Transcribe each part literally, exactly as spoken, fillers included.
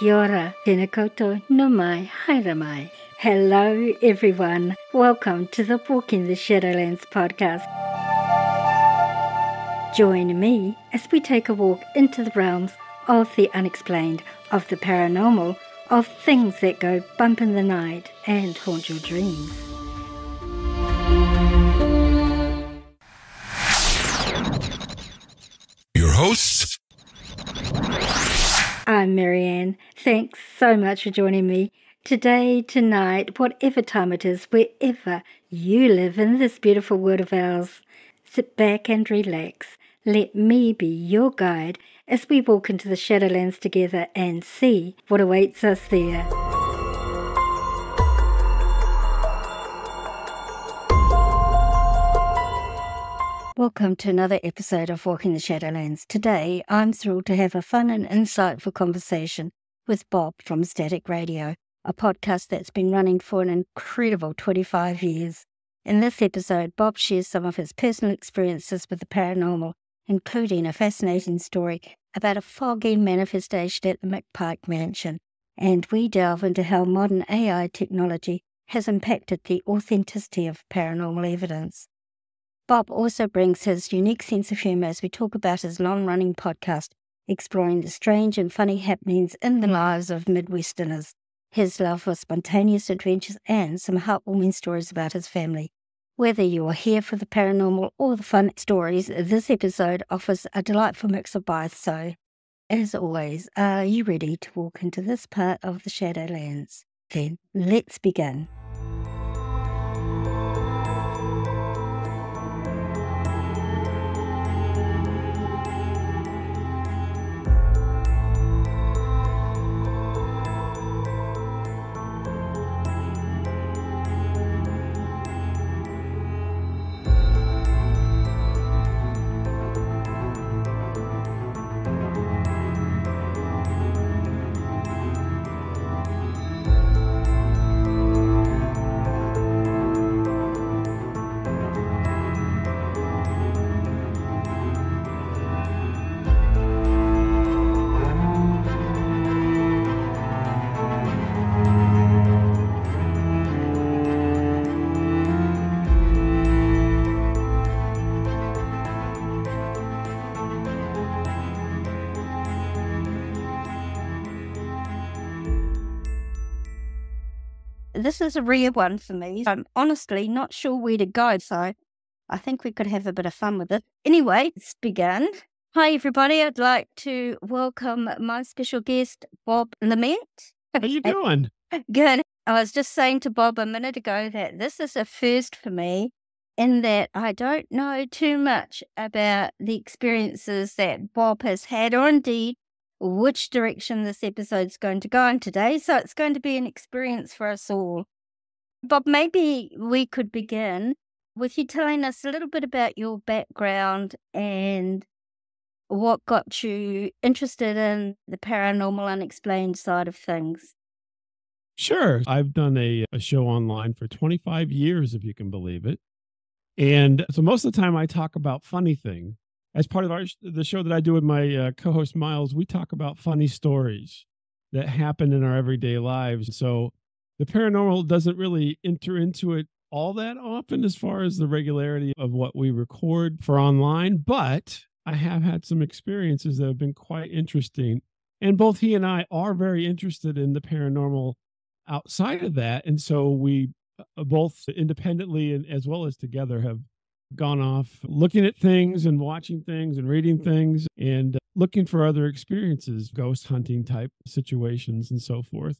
Kia ora, tēnā koutou, no mai, haere mai. Hello everyone, welcome to the Walking the Shadowlands podcast. Join me as we take a walk into the realms of the unexplained, of the paranormal, of things that go bump in the night and haunt your dreams. Your hosts? I'm Marianne. Thanks so much for joining me. Today, tonight, whatever time it is, wherever you live in this beautiful world of ours, sit back and relax. Let me be your guide as we walk into the Shadowlands together and see what awaits us there. Welcome to another episode of Walking the Shadowlands. Today, I'm thrilled to have a fun and insightful conversation with Bob from Static Radio, a podcast that's been running for an incredible twenty-five years. In this episode, Bob shares some of his personal experiences with the paranormal, including a fascinating story about a foggy manifestation at the McPike Mansion. And we delve into how modern A I technology has impacted the authenticity of paranormal evidence. Bob also brings his unique sense of humour as we talk about his long-running podcast, exploring the strange and funny happenings in the lives of Midwesterners, his love for spontaneous adventures, and some heartwarming stories about his family. Whether you're here for the paranormal or the fun stories, this episode offers a delightful mix of both. So, as always, are you ready to walk into this part of the Shadowlands? Then, let's begin. This is a rare one for me. I'm honestly not sure where to go, so I think we could have a bit of fun with it. Anyway, let's begin. Hi, everybody. I'd like to welcome my special guest, Bob Lament. How are you doing? Good. I was just saying to Bob a minute ago that this is a first for me in that I don't know too much about the experiences that Bob has had, or indeed which direction this episode's going to go in today, so it's going to be an experience for us all. Bob, maybe we could begin with you telling us a little bit about your background and what got you interested in the paranormal unexplained side of things. Sure. I've done a, a show online for twenty-five years, if you can believe it. And so most of the time I talk about funny things. As part of our, the show that I do with my uh, co-host Miles, we talk about funny stories that happen in our everyday lives. So the paranormal doesn't really enter into it all that often as far as the regularity of what we record for online. But I have had some experiences that have been quite interesting. And both he and I are very interested in the paranormal outside of that. And so we both independently and as well as together have gone off looking at things and watching things and reading things and looking for other experiences, ghost hunting type situations and so forth.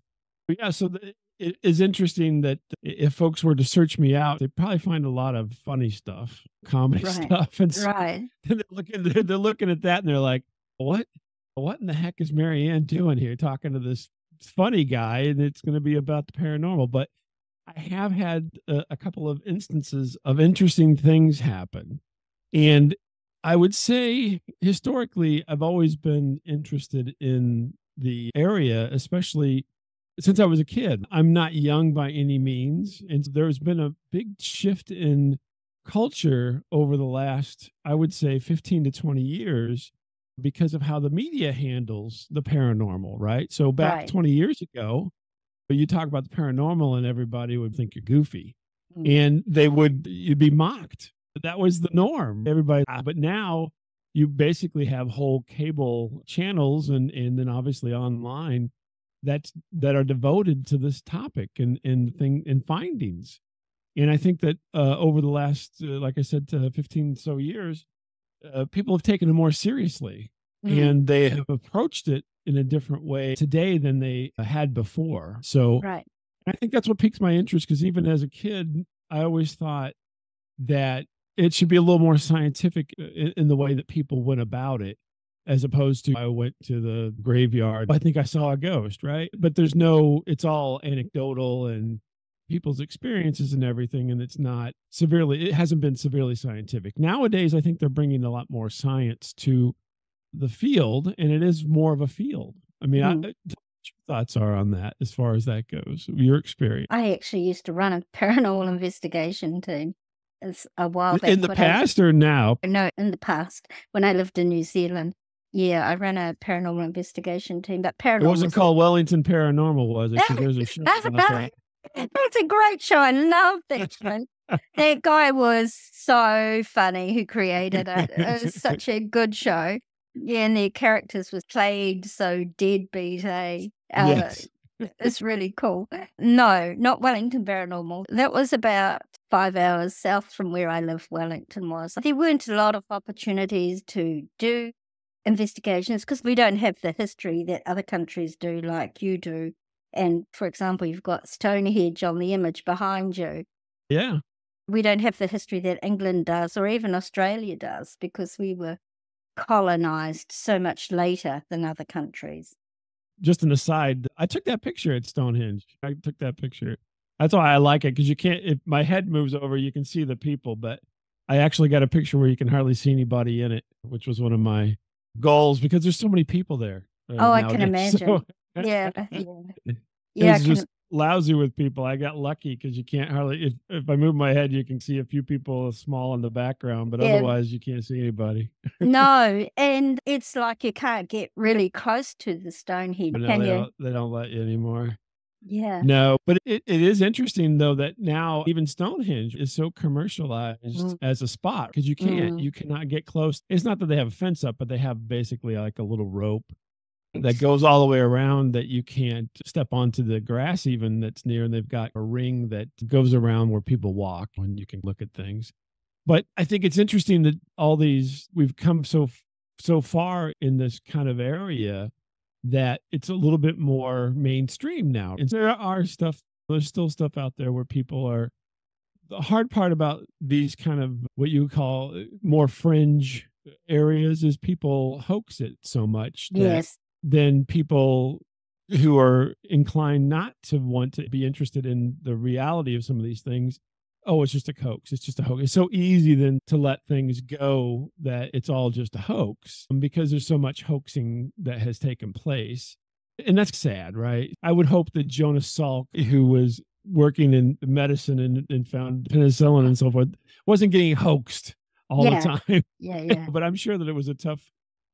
But yeah, so the, it is interesting that if folks were to search me out, they'd probably find a lot of funny stuff, comedy right. stuff. And so right. they're, looking, they're, they're looking at that and they're like, what? What in the heck is Marianne doing here talking to this funny guy? And it's going to be about the paranormal. But I have had a, a couple of instances of interesting things happen. And I would say, historically, I've always been interested in the area, especially since I was a kid. I'm not young by any means. And there's been a big shift in culture over the last, I would say, fifteen to twenty years because of how the media handles the paranormal, right? So back right. twenty years ago, you talk about the paranormal and everybody would think you're goofy. Mm-hmm. And they would, you'd be mocked. That was the norm. Everybody, but now you basically have whole cable channels and, and then obviously online that's, that are devoted to this topic and, and thing and findings. And I think that uh, over the last, uh, like I said, uh, fifteen so years, uh, people have taken it more seriously. Mm-hmm. And they have approached it in a different way today than they had before. So right. I think that's what piqued my interest, because even as a kid, I always thought that it should be a little more scientific in, in the way that people went about it, as opposed to I went to the graveyard. I think I saw a ghost, right? But there's no, it's all anecdotal and people's experiences and everything. And it's not severely, it hasn't been severely scientific. Nowadays, I think they're bringing a lot more science to the field, and it is more of a field. I mean, mm. I, what your thoughts are on that as far as that goes, your experience? I actually used to run a paranormal investigation team a while back. In the past I, or now? No, in the past. When I lived in New Zealand, yeah, I ran a paranormal investigation team. But paranormal, it wasn't was called like, Wellington Paranormal, was it? That, there's a show that's, that. that's a great show. I love that show. That guy was so funny who created it. It was such a good show. Yeah, and their characters was played so deadbeat, eh? Uh, yes. It's really cool. No, not Wellington Paranormal. That was about five hours south from where I live, Wellington was. There weren't a lot of opportunities to do investigations because we don't have the history that other countries do like you do. And, for example, you've got Stonehenge on the image behind you. Yeah. We don't have the history that England does or even Australia does because we were colonized so much later than other countries. Just an aside, I took that picture at Stonehenge. I took that picture. That's why I like it, because you can't, if my head moves over, you can see the people, but I actually got a picture where you can hardly see anybody in it, which was one of my goals because there's so many people there. Uh, oh, nowadays. I can imagine. So, yeah. Yeah. Yeah. It's just lousy with people. I got lucky because you can't hardly, if, if I move my head, you can see a few people small in the background, but yeah. Otherwise you can't see anybody. No, and it's like you can't get really close to the Stonehenge, no, can they you? Don't, they don't let you anymore. Yeah. No, but it, it is interesting, though, that now even Stonehenge is so commercialized mm. as a spot because you can't, mm. you cannot get close. It's not that they have a fence up, but they have basically like a little rope that goes all the way around that you can't step onto the grass even that's near. And they've got a ring that goes around where people walk and you can look at things. But I think it's interesting that all these, we've come so, so far in this kind of area that it's a little bit more mainstream now. And there are stuff, there's still stuff out there where people are, the hard part about these kind of what you call more fringe areas is people hoax it so much. That yes. Then people who are inclined not to want to be interested in the reality of some of these things, oh, it's just a hoax. It's just a hoax. It's so easy then to let things go that it's all just a hoax because there's so much hoaxing that has taken place. And that's sad, right? I would hope that Jonas Salk, who was working in medicine and, and found penicillin and so forth, wasn't getting hoaxed all yeah. the time. Yeah, yeah. But I'm sure that it was a tough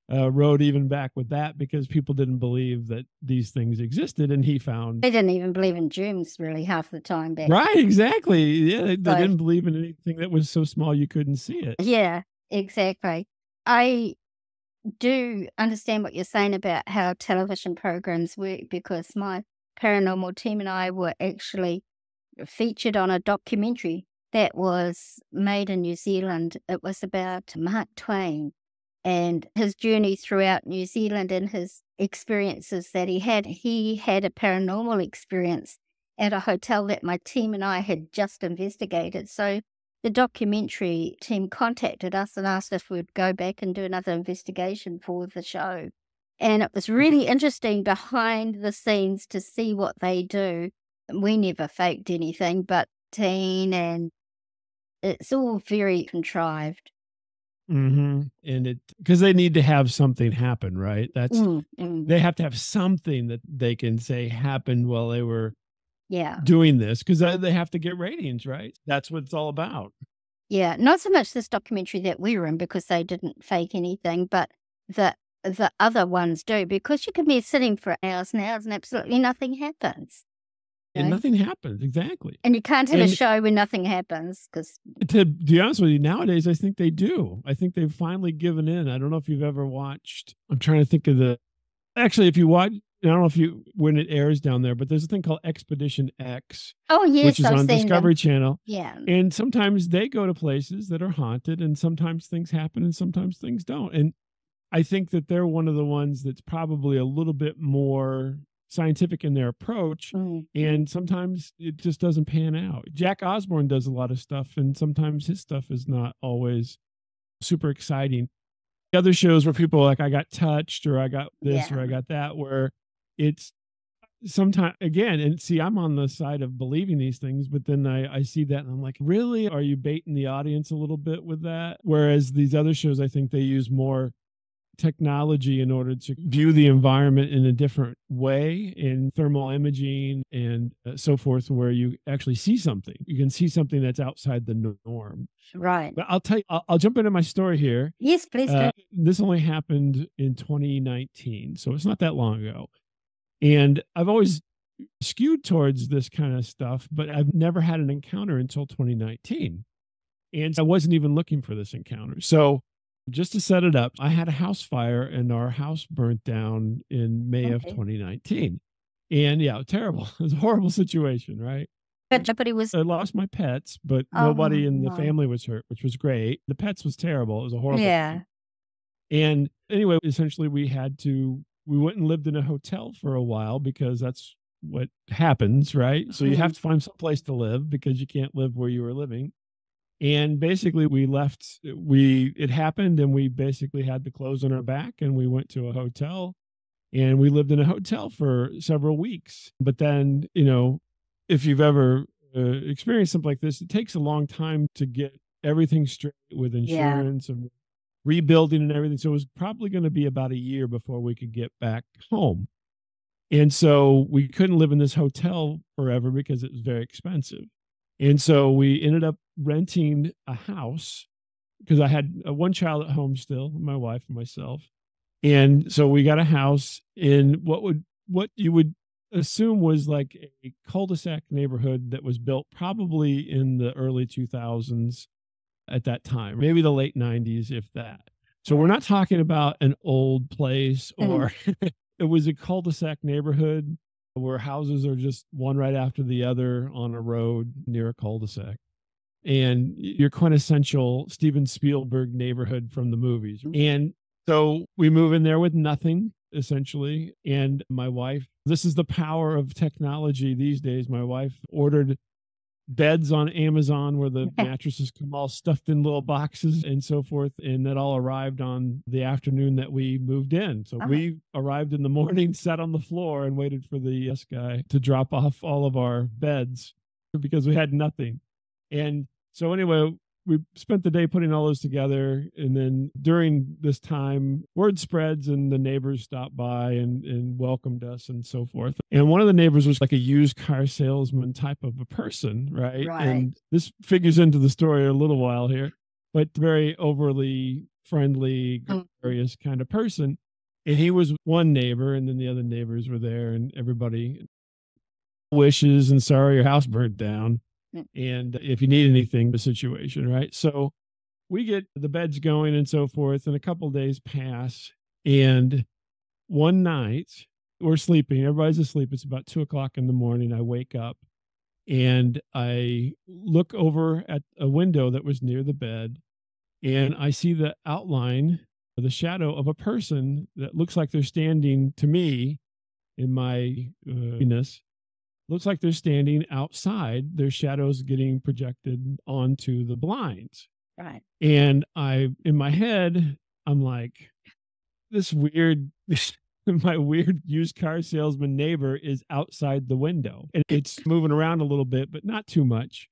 Uh, road even back with that because people didn't believe that these things existed, and he found they didn't even believe in germs really half the time back. Right, exactly. Yeah, they, they didn't believe in anything that was so small you couldn't see it. Yeah, exactly. I do understand what you're saying about how television programs work because my paranormal team and I were actually featured on a documentary that was made in New Zealand. It was about Mark Twain and his journey throughout New Zealand and his experiences that he had. He had a paranormal experience at a hotel that my team and I had just investigated. So the documentary team contacted us and asked if we'd go back and do another investigation for the show. And it was really interesting behind the scenes to see what they do. We never faked anything, but teen and it's all very contrived. Mm-hmm. And it, because they need to have something happen, right? That's mm-hmm. They have to have something that they can say happened while they were yeah doing this, because they have to get ratings, right? That's what it's all about. Yeah, not so much this documentary that we were in because they didn't fake anything, but the the other ones do, because you can be sitting for hours and hours and absolutely nothing happens. Right? And nothing happens, exactly. And you can't have and a show where nothing happens. Cause... To be honest with you, nowadays, I think they do. I think they've finally given in. I don't know if you've ever watched, I'm trying to think of the, actually, if you watch, I don't know if you, when it airs down there, but there's a thing called Expedition X. Oh, yes. Which is I've on Discovery them. Channel. Yeah. And sometimes they go to places that are haunted, and sometimes things happen and sometimes things don't. And I think that they're one of the ones that's probably a little bit more scientific in their approach. Mm. And sometimes it just doesn't pan out. Jack Osborne does a lot of stuff, and sometimes his stuff is not always super exciting. The other shows where people are like, I got touched, or I got this, yeah. or I got that, where it's sometimes, again, and see, I'm on the side of believing these things, but then I, I see that and I'm like, really? Are you baiting the audience a little bit with that? Whereas these other shows, I think they use more technology in order to view the environment in a different way, in thermal imaging and so forth, where you actually see something. You can see something that's outside the norm. Right. But I'll tell you, I'll, I'll jump into my story here. Yes, please do. Uh, this only happened in twenty nineteen, so it's not that long ago. And I've always skewed towards this kind of stuff, but I've never had an encounter until twenty nineteen. And I wasn't even looking for this encounter. So just to set it up, I had a house fire and our house burnt down in May okay. of twenty nineteen. And yeah, it was terrible. It was a horrible situation, right? But nobody was... I lost my pets, but oh, nobody in no. the family was hurt, which was great. The pets was terrible. It was a horrible yeah. thing. And anyway, essentially we had to... We went and lived in a hotel for a while because that's what happens, right? So you have to find some place to live because you can't live where you were living. And basically we left, we, it happened and we basically had the clothes on our back and we went to a hotel and we lived in a hotel for several weeks. But then, you know, if you've ever uh, experienced something like this, it takes a long time to get everything straight with insurance yeah. and rebuilding and everything. So it was probably going to be about a year before we could get back home. And so we couldn't live in this hotel forever because it was very expensive. And so we ended up renting a house because I had one child at home still, my wife and myself. And so we got a house in what would, what you would assume was like a cul-de-sac neighborhood that was built probably in the early two thousands. At that time, maybe the late nineties, if that. So we're not talking about an old place or mm. It was a cul-de-sac neighborhood where houses are just one right after the other on a road near a cul-de-sac. And your quintessential Steven Spielberg neighborhood from the movies. And so we move in there with nothing, essentially. And my wife, this is the power of technology these days. My wife ordered beds on Amazon where the mattresses come all stuffed in little boxes and so forth. And that all arrived on the afternoon that we moved in. So uh-huh. we arrived in the morning, sat on the floor and waited for the yes guy to drop off all of our beds because we had nothing. And so anyway, we spent the day putting all those together. And then during this time, word spreads and the neighbors stopped by and, and welcomed us and so forth. And one of the neighbors was like a used car salesman type of a person, right? Right. And this figures into the story a little while here, but very overly friendly, gregarious kind of person. And he was one neighbor, and then the other neighbors were there and everybody wishes and sorry your house burnt down. And if you need anything, the situation, right? So we get the beds going and so forth, and a couple of days pass. And one night we're sleeping, everybody's asleep. It's about two o'clock in the morning. I wake up and I look over at a window that was near the bed, and I see the outline, the shadow of a person that looks like they're standing to me in my happiness. Uh, Looks like they're standing outside, their shadows getting projected onto the blinds. Right. And I, in my head, I'm like, this weird, my weird used car salesman neighbor is outside the window. And it's moving around a little bit, but not too much.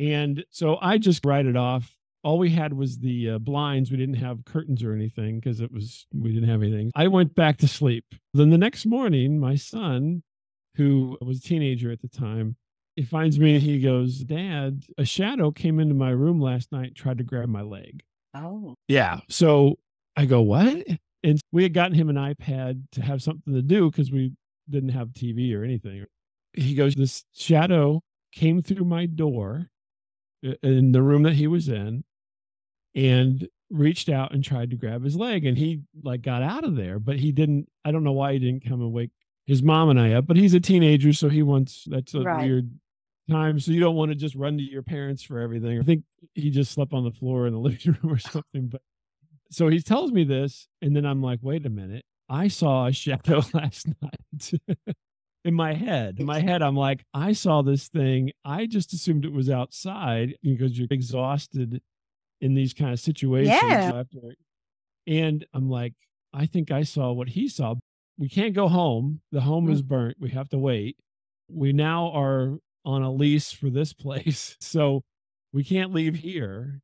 And so I just write it off. All we had was the uh, blinds. We didn't have curtains or anything because it was, we didn't have anything. I went back to sleep. Then the next morning, my son, who was a teenager at the time, he finds me and he goes, Dad, a shadow came into my room last night and tried to grab my leg. Oh. Yeah. So I go, what? And we had gotten him an iPad to have something to do because we didn't have T V or anything. He goes, this shadow came through my door in the room that he was in and reached out and tried to grab his leg. And he like got out of there, but he didn't, I don't know why he didn't come and wake his mom and I up, but he's a teenager. So he wants, that's a right. weird time. So you don't want to just run to your parents for everything. I think he just slept on the floor in the living room or something. But so he tells me this. And then I'm like, wait a minute. I saw a shadow last night. In my head, in my head, I'm like, I saw this thing. I just assumed it was outside because you're exhausted in these kind of situations. Yeah. And I'm like, I think I saw what he saw. We can't go home. The home mm-hmm. is burnt. We have to wait. We now are on a lease for this place. So we can't leave here.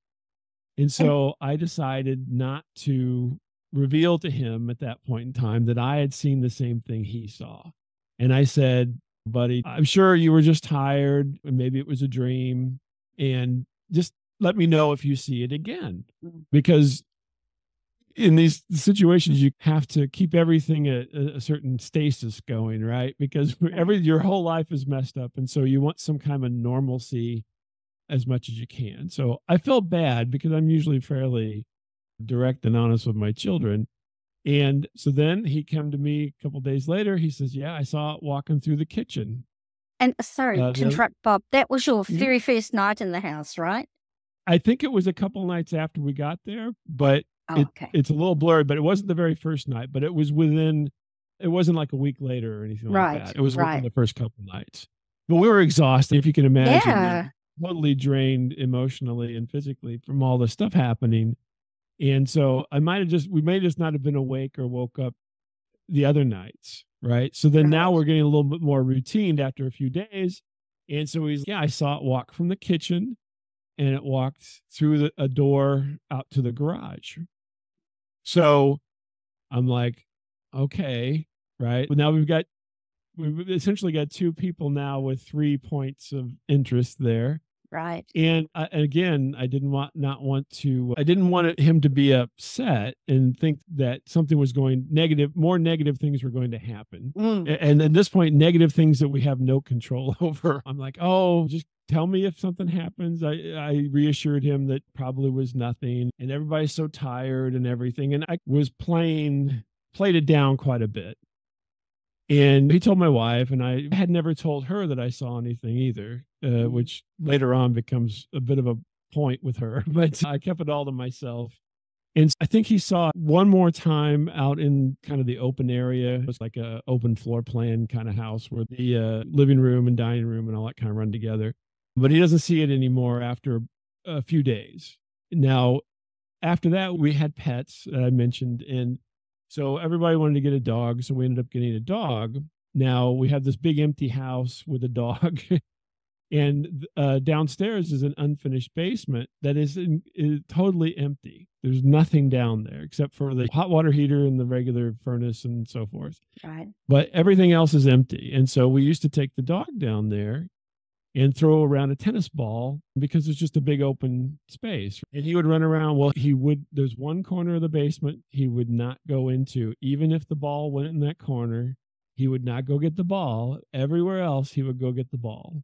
And so I decided not to reveal to him at that point in time that I had seen the same thing he saw. And I said, buddy, I'm sure you were just tired. And maybe it was a dream. And just let me know if you see it again. Because in these situations, you have to keep everything at a certain stasis going, right? Because every your whole life is messed up. And so you want some kind of normalcy as much as you can. So I felt bad because I'm usually fairly direct and honest with my children. And so then he came to me a couple of days later. He says, yeah, I saw it walking through the kitchen. And sorry uh, to interrupt, Bob, that was your very first night in the house, right? I think it was a couple nights after we got there, but oh, it, okay. it's a little blurry, but it wasn't the very first night, but it was within, it wasn't like a week later or anything right, like that. It was right. within the first couple nights. But we were exhausted, if you can imagine. Yeah. Totally drained emotionally and physically from all the stuff happening. And so I might have just, we may just not have been awake or woke up the other nights, right? So then now we're getting a little bit more routine after a few days. And so he's, yeah, I saw it walk from the kitchen and it walked through the, a door out to the garage. So I'm like, okay, right? But now we've got, we've essentially got two people now with three points of interest there. Right. And uh, again, I didn't want not want to I didn't want it, him to be upset and think that something was going negative, more negative things were going to happen. Mm. And at this point, negative things that we have no control over. I'm like, oh, just tell me if something happens. I, I reassured him that probably was nothing. And everybody's so tired and everything. And I was playing, played it down quite a bit. And he told my wife, and I had never told her that I saw anything either, uh, which later on becomes a bit of a point with her. But I kept it all to myself. And I think he saw it one more time out in kind of the open area. It was like an open floor plan kind of house where the uh, living room and dining room and all that kind of run together. But he doesn't see it anymore after a few days. Now, after that, we had pets that I mentioned, and so everybody wanted to get a dog. So we ended up getting a dog. Now we have this big empty house with a dog. And uh, downstairs is an unfinished basement that is, in, is totally empty. There's nothing down there except for the hot water heater and the regular furnace and so forth. Right. But everything else is empty. And so we used to take the dog down there and throw around a tennis ball because it's just a big open space. And he would run around. Well, he would, there's one corner of the basement he would not go into. Even if the ball went in that corner, he would not go get the ball. Everywhere else, he would go get the ball.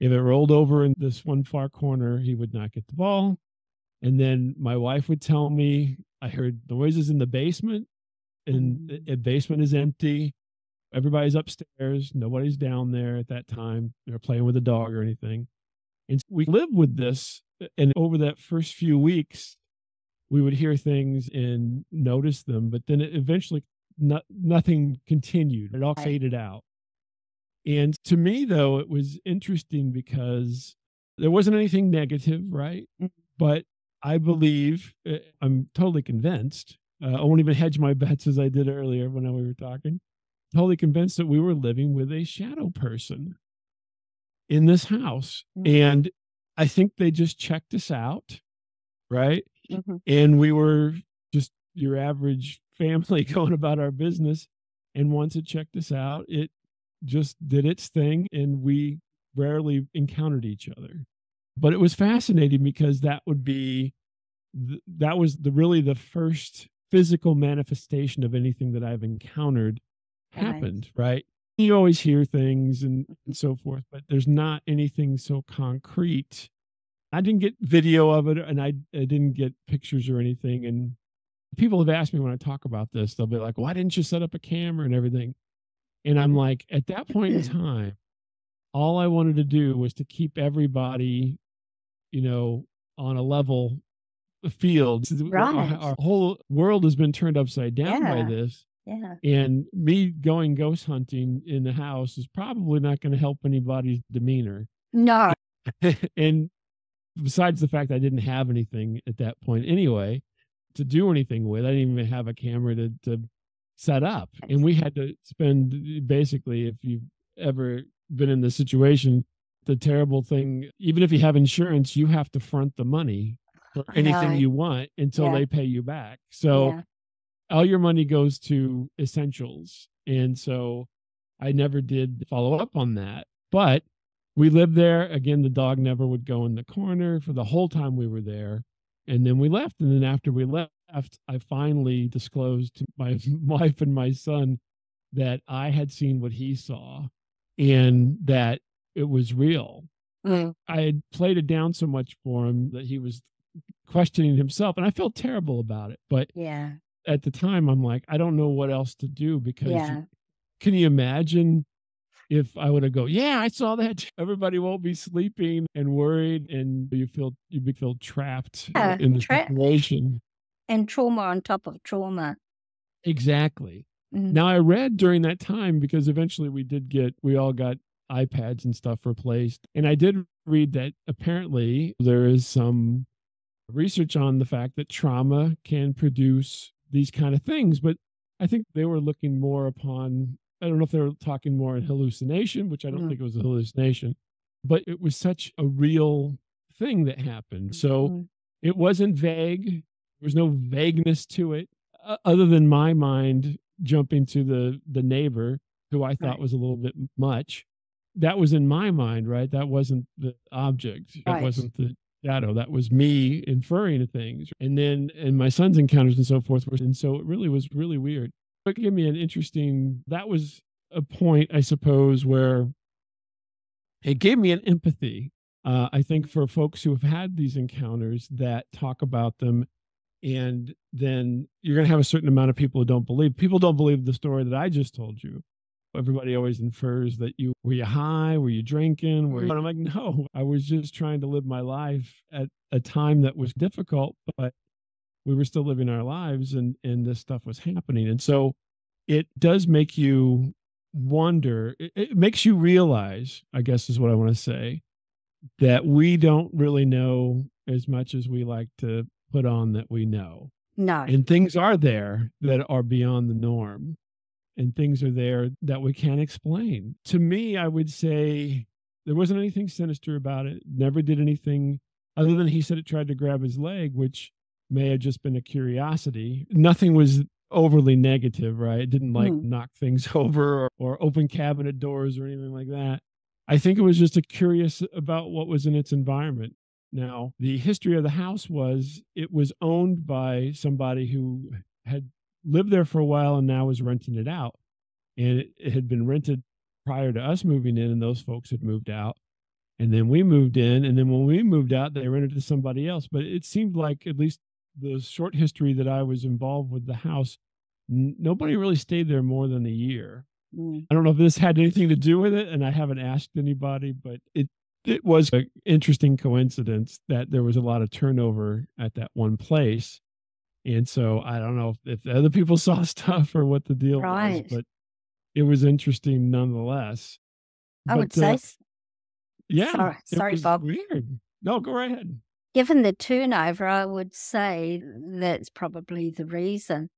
If it rolled over in this one far corner, he would not get the ball. And then my wife would tell me, I heard noises in the basement, and the basement is empty. Everybody's upstairs. Nobody's down there at that time. They're playing with a dog or anything. And we lived with this. And over that first few weeks, we would hear things and notice them. But then it eventually, no, nothing continued. It all faded out. And to me, though, it was interesting because there wasn't anything negative, right? But I believe, I'm totally convinced. Uh, I won't even hedge my bets as I did earlier when we were talking. Totally convinced that we were living with a shadow person in this house. Mm-hmm. And I think they just checked us out, right? Mm-hmm. And we were just your average family going about our business. And once it checked us out, it just did its thing. And we rarely encountered each other. But it was fascinating because that would be, th- that was the really the first physical manifestation of anything that I've encountered happened, right? right? You always hear things and, and so forth, but there's not anything so concrete. I didn't get video of it, and I, I didn't get pictures or anything. And people have asked me when I talk about this, they'll be like, why didn't you set up a camera and everything? And I'm like, at that point in time, all I wanted to do was to keep everybody, you know, on a level field. Right. Our, our whole world has been turned upside down yeah. by this. Yeah. And me going ghost hunting in the house is probably not going to help anybody's demeanor. No. And besides the fact I didn't have anything at that point anyway to do anything with, I didn't even have a camera to, to set up. And we had to spend, basically, if you've ever been in this situation, the terrible thing, even if you have insurance, you have to front the money for anything right. you want until yeah. they pay you back. So yeah. all your money goes to essentials. And so I never did follow up on that. But we lived there. Again, the dog never would go in the corner for the whole time we were there. And then we left. And then after we left, I finally disclosed to my wife and my son that I had seen what he saw and that it was real. Mm. I had played it down so much for him that he was questioning himself. And I felt terrible about it. But yeah. at the time, I'm like, I don't know what else to do, because yeah. can you imagine if I would have go, yeah, I saw that. Everybody won't be sleeping and worried, and you feel you feel trapped yeah, in the tra- situation. And trauma on top of trauma. Exactly. Mm-hmm. Now, I read during that time, because eventually we did get, we all got iPads and stuff replaced. And I did read that apparently there is some research on the fact that trauma can produce these kind of things. But I think they were looking more upon, I don't know if they were talking more in hallucination, which I don't mm-hmm. think it was a hallucination, but it was such a real thing that happened. So mm-hmm. it wasn't vague. There was no vagueness to it, uh, other than my mind jumping to the, the neighbor, who I thought right. was a little bit much. That was in my mind, right? That wasn't the object. Right. It wasn't the shadow. That was me inferring things. And then, and my son's encounters and so forth. Were, and so it really was really weird. But gave me an interesting, that was a point, I suppose, where it gave me an empathy, uh, I think, for folks who have had these encounters that talk about them. And then you're going to have a certain amount of people who don't believe. People don't believe the story that I just told you. Everybody always infers that you, were you high? Were you drinking? Were you? And I'm like, no, I was just trying to live my life at a time that was difficult, but we were still living our lives, and, and this stuff was happening. And so it does make you wonder. It, it makes you realize, I guess is what I want to say, that we don't really know as much as we like to put on that we know. No. And things are there that are beyond the norm. And things are there that we can't explain. To me, I would say there wasn't anything sinister about it. Never did anything other than he said it tried to grab his leg, which may have just been a curiosity. Nothing was overly negative, right? It didn't like mm-hmm. knock things over or, or open cabinet doors or anything like that. I think it was just a curious about what was in its environment. Now, the history of the house was it was owned by somebody who had lived there for a while and now was renting it out. And it, it had been rented prior to us moving in, and those folks had moved out. And then we moved in, and then when we moved out, they rented to somebody else. But it seemed like, at least the short history that I was involved with the house, n- nobody really stayed there more than a year. Mm. I don't know if this had anything to do with it, and I haven't asked anybody, but it, it was an interesting coincidence that there was a lot of turnover at that one place. And so I don't know if, if other people saw stuff or what the deal right. was, but it was interesting nonetheless. I but, would say, uh, yeah, sorry, sorry Bob. Weird. No, go right ahead. Given the turnover, I would say that's probably the reason.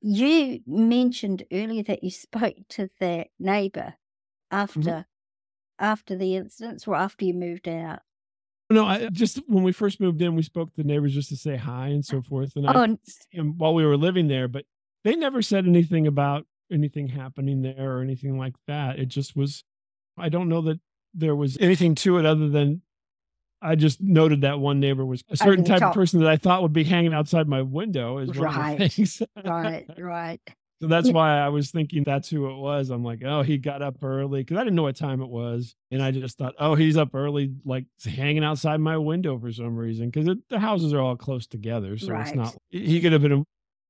You mentioned earlier that you spoke to that neighbor after mm-hmm. after the incidents, or after you moved out. No, I just, when we first moved in, we spoke to the neighbors just to say hi and so forth. And, oh, I, and while we were living there, but they never said anything about anything happening there or anything like that. It just was, I don't know that there was anything to it other than I just noted that one neighbor was a certain type so. of person that I thought would be hanging outside my window. Is one right. of the things. right, right. So that's yeah. why I was thinking that's who it was. I'm like, oh, he got up early because I didn't know what time it was. And I just thought, oh, he's up early, like hanging outside my window for some reason because the houses are all close together. So right. it's not, he could have been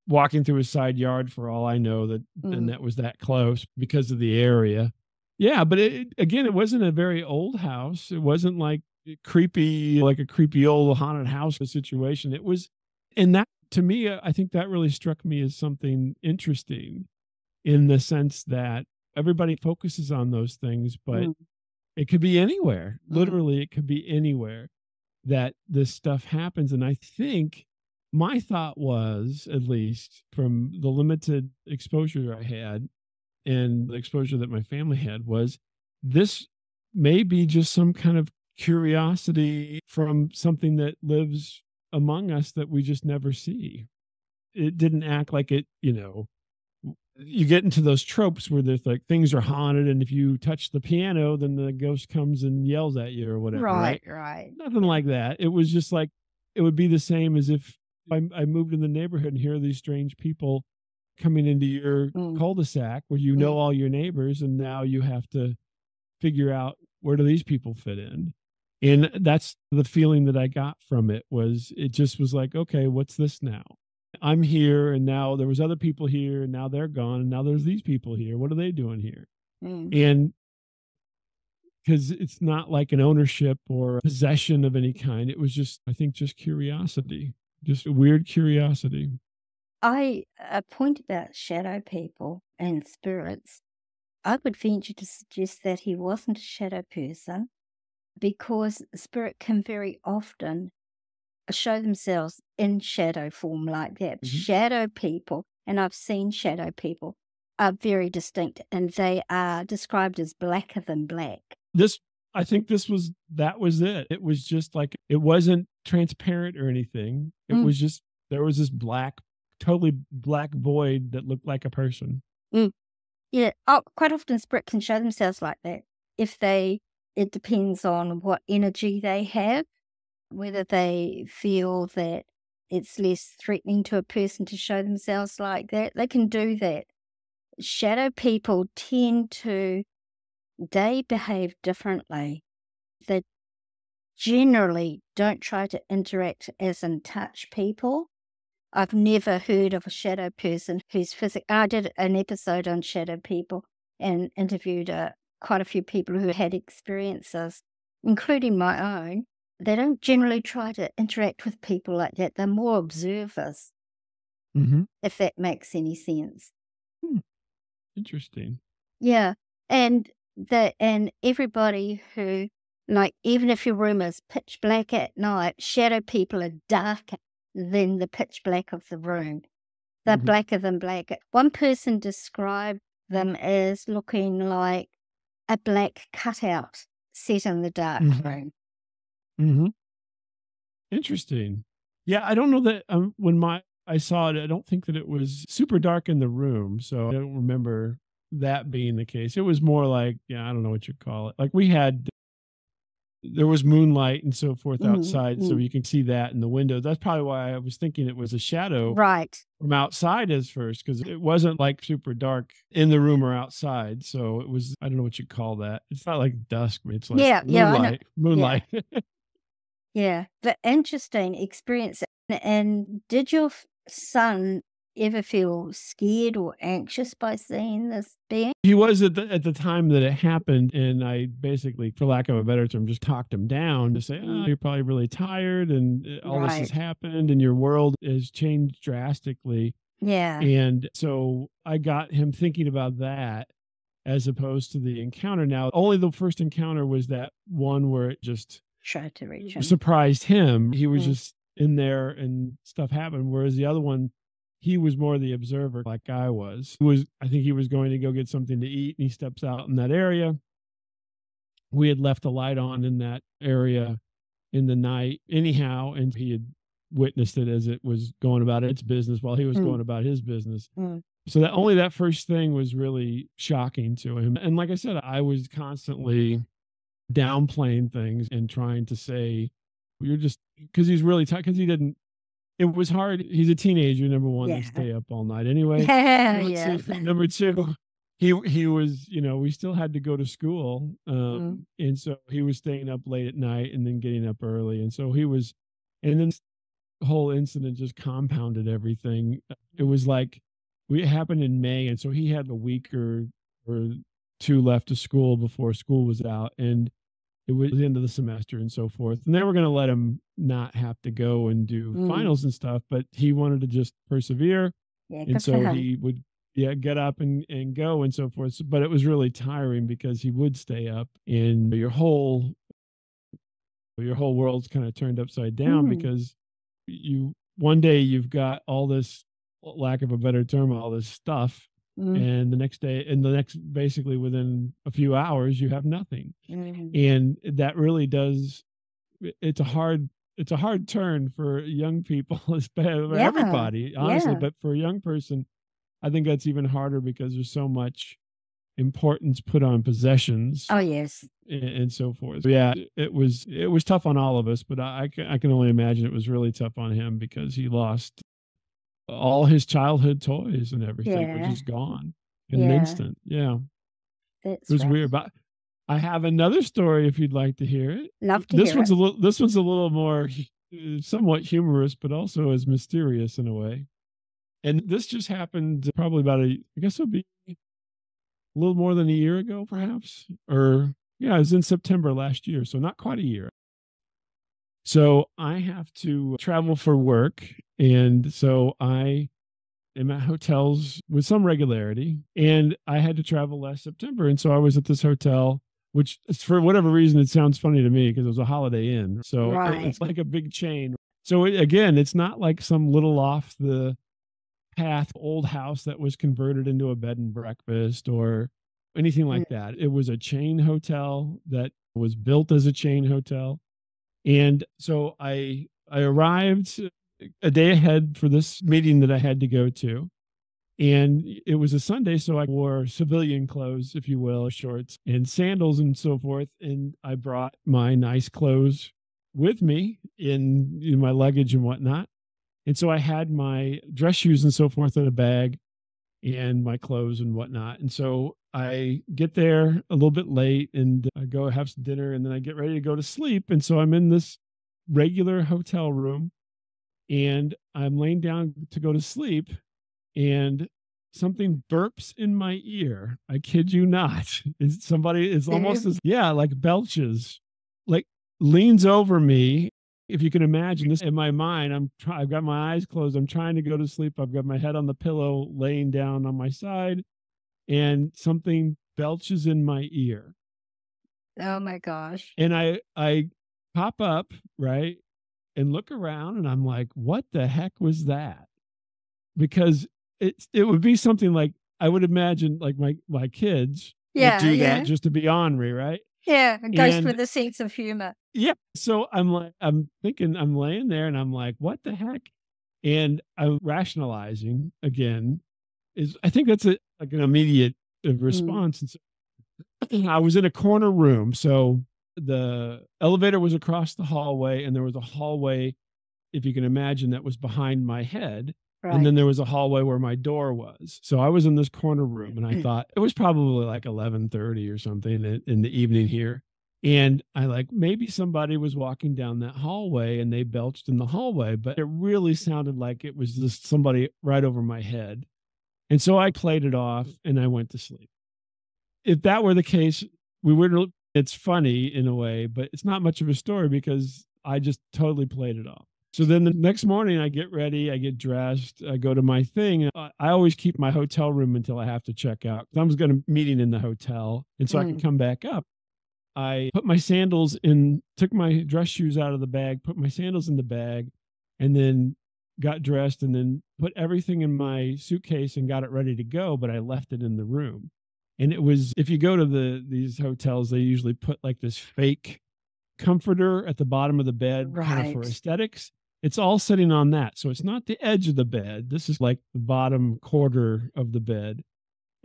walking through his side yard for all I know that, mm. and that was that close because of the area. Yeah. But it, again, it wasn't a very old house. It wasn't like creepy, like a creepy old haunted house situation. It was, and that, to me, I think that really struck me as something interesting in the sense that everybody focuses on those things, but mm. it could be anywhere. Mm. Literally, it could be anywhere that this stuff happens. And I think my thought was, at least from the limited exposure I had and the exposure that my family had, was this may be just some kind of curiosity from something that lives among us that we just never see. It didn't act like it, you know, you get into those tropes where there's like things are haunted. And if you touch the piano, then the ghost comes and yells at you or whatever. Right, right. right. Nothing like that. It was just like, it would be the same as if I, I moved in the neighborhood and here are these strange people coming into your mm. cul-de-sac where you mm. know all your neighbors. And now you have to figure out where do these people fit in. And that's the feeling that I got from it was it just was like, okay, what's this now? I'm here and now there was other people here and now they're gone. And now there's these people here. What are they doing here? Mm. And because it's not like an ownership or possession of any kind. It was just, I think, just curiosity, just a weird curiosity. I, a point about shadow people and spirits, I would venture to suggest that he wasn't a shadow person, because spirit can very often show themselves in shadow form like that. Mm-hmm. Shadow people, and I've seen shadow people, are very distinct, and they are described as blacker than black. This, I think this was, that was it. It was just like, it wasn't transparent or anything. It mm. was just, there was this black, totally black void that looked like a person. Mm. Yeah, oh, quite often spirit can show themselves like that if they... It depends on what energy they have, whether they feel that it's less threatening to a person to show themselves like that. They can do that. Shadow people tend to, they behave differently. They generally don't try to interact as in touch people. I've never heard of a shadow person who's physical. I did an episode on shadow people and interviewed a quite a few people who had experiences, including my own. They don't generally try to interact with people like that. They're more observers, mm-hmm. if that makes any sense. Hmm. Interesting. Yeah. And the, and everybody who, like, even if your room is pitch black at night, shadow people are darker than the pitch black of the room. They're mm-hmm. blacker than black. One person described them as looking like a black cutout set in the dark mm-hmm. room. Mm-hmm. Interesting. Yeah, I don't know that um, when my I saw it, I don't think that it was super dark in the room, so I don't remember that being the case. It was more like, yeah, I don't know what you'd call it. Like we had, there was moonlight and so forth mm-hmm. outside, mm-hmm. so you can see that in the window. That's probably why I was thinking it was a shadow right. from outside as first, because it wasn't like super dark in the room or outside. So it was, I don't know what you call that. It's not like dusk. It's like yeah, moonlight. Yeah, moonlight. Yeah. yeah. But interesting experience. And did your son ever feel scared or anxious by seeing this being? He was at the, at the time that it happened, and I basically, for lack of a better term, just talked him down to say, oh, you're probably really tired and all right. this has happened and your world has changed drastically. Yeah. And so I got him thinking about that as opposed to the encounter. Now, only the first encounter was that one where it just tried to reach him. Surprised him. He was mm. just in there and stuff happened, whereas the other one, he was more the observer like I was. He was. I think he was going to go get something to eat, and he steps out in that area. We had left a light on in that area in the night anyhow, and he had witnessed it as it was going about its business while he was mm. going about his business. Mm. So that only that first thing was really shocking to him. And like I said, I was constantly downplaying things and trying to say You're just, because he's really tired, because he didn't, it was hard. He's a teenager, number one, yeah. to stay up all night anyway. Yeah, number, yeah. two, number two, he he was, you know, we still had to go to school. Um, mm-hmm. And so he was staying up late at night and then getting up early. And so he was, and then the whole incident just compounded everything. It was like, we, it happened in May. And so he had a week or, or two left to school before school was out. And it was the end of the semester and so forth. And they were going to let him not have to go and do mm. finals and stuff, but he wanted to just persevere. Yeah, and so he would yeah, get up and, and go and so forth. But it was really tiring because he would stay up and your whole, your whole world's kind of turned upside down mm. because you, one day you've got all this, lack of a better term, all this stuff. Mm-hmm. And the next day, and the next, basically within a few hours, you have nothing. Mm-hmm. And that really does, it's a hard, it's a hard turn for young people, especially for yeah. everybody, honestly. Yeah. But for a young person, I think that's even harder because there's so much importance put on possessions. Oh, yes. And, and so forth. So yeah, it was, it was tough on all of us, but I, I, can, I can only imagine it was really tough on him because he lost all his childhood toys and everything yeah. which is gone in yeah. an instant. Yeah. It's it was rough. Weird. But I have another story if you'd like to hear it. Love to this hear one's it. a little this one's a little more somewhat humorous, but also is mysterious in a way. And this just happened probably about a I guess it'll be a little more than a year ago, perhaps. Or yeah, it was in September last year, so not quite a year. So I have to travel for work. And so I am at hotels with some regularity, and I had to travel last September. And so I was at this hotel, which for whatever reason, it sounds funny to me because it was a Holiday Inn. So right. it's like a big chain. So it, again, it's not like some little off the path old house that was converted into a bed and breakfast or anything like that. It was a chain hotel that was built as a chain hotel. And so I I arrived a day ahead for this meeting that I had to go to. And it was a Sunday, so I wore civilian clothes, if you will, shorts and sandals and so forth. And I brought my nice clothes with me in, in my luggage and whatnot. And so I had my dress shoes and so forth in a bag and my clothes and whatnot. And so I get there a little bit late and I go have some dinner and then I get ready to go to sleep. And so I'm in this regular hotel room and I'm laying down to go to sleep and something burps in my ear. I kid you not. It's somebody is almost as, yeah, like belches, like leans over me. If you can imagine this in my mind, I'm try- I've got my eyes closed. I'm trying to go to sleep. I've got my head on the pillow laying down on my side. And something belches in my ear. Oh my gosh. And I, I pop up, right, and look around and I'm like, what the heck was that? Because it, it would be something like, I would imagine like my, my kids yeah, would do yeah. that just to be ornery, right? Yeah, a ghost and, with a sense of humor. Yeah. So I'm like, I'm thinking, I'm laying there and I'm like, what the heck? And I'm rationalizing again. Is I think that's a, like an immediate response. Mm. And so I was in a corner room. So the elevator was across the hallway and there was a hallway, if you can imagine, that was behind my head. Right. And then there was a hallway where my door was. So I was in this corner room and I thought it was probably like eleven thirty or something in, in the evening here. And I like, maybe somebody was walking down that hallway and they belched in the hallway, but it really sounded like it was just somebody right over my head. And so I played it off and I went to sleep. If that were the case, we wouldn't, it's funny in a way, but it's not much of a story because I just totally played it off. So then the next morning I get ready, I get dressed, I go to my thing. I always keep my hotel room until I have to check out. I was going to meeting in the hotel and so mm. I can come back up. I put my sandals in, took my dress shoes out of the bag, put my sandals in the bag, and then got dressed and then put everything in my suitcase and got it ready to go, but I left it in the room. And it was, if you go to the these hotels, they usually put like this fake comforter at the bottom of the bed right. kind of for aesthetics. It's all sitting on that. So it's not the edge of the bed. This is like the bottom quarter of the bed.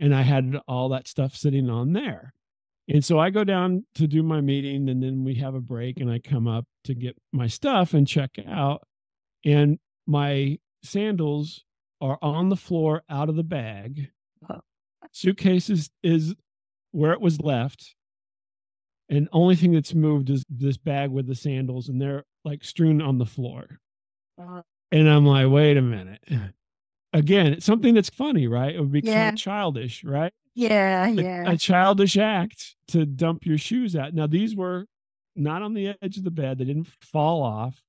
And I had all that stuff sitting on there. And so I go down to do my meeting and then we have a break and I come up to get my stuff and check out. And my sandals are on the floor out of the bag. Whoa. Suitcases is where it was left. And only thing that's moved is this bag with the sandals, and they're like strewn on the floor. Uh, and I'm like, wait a minute. Again, it's something that's funny, right? It would be yeah. kind of childish, right? Yeah, yeah. A, a childish act to dump your shoes out. Now, these were not on the edge of the bed. They didn't fall off.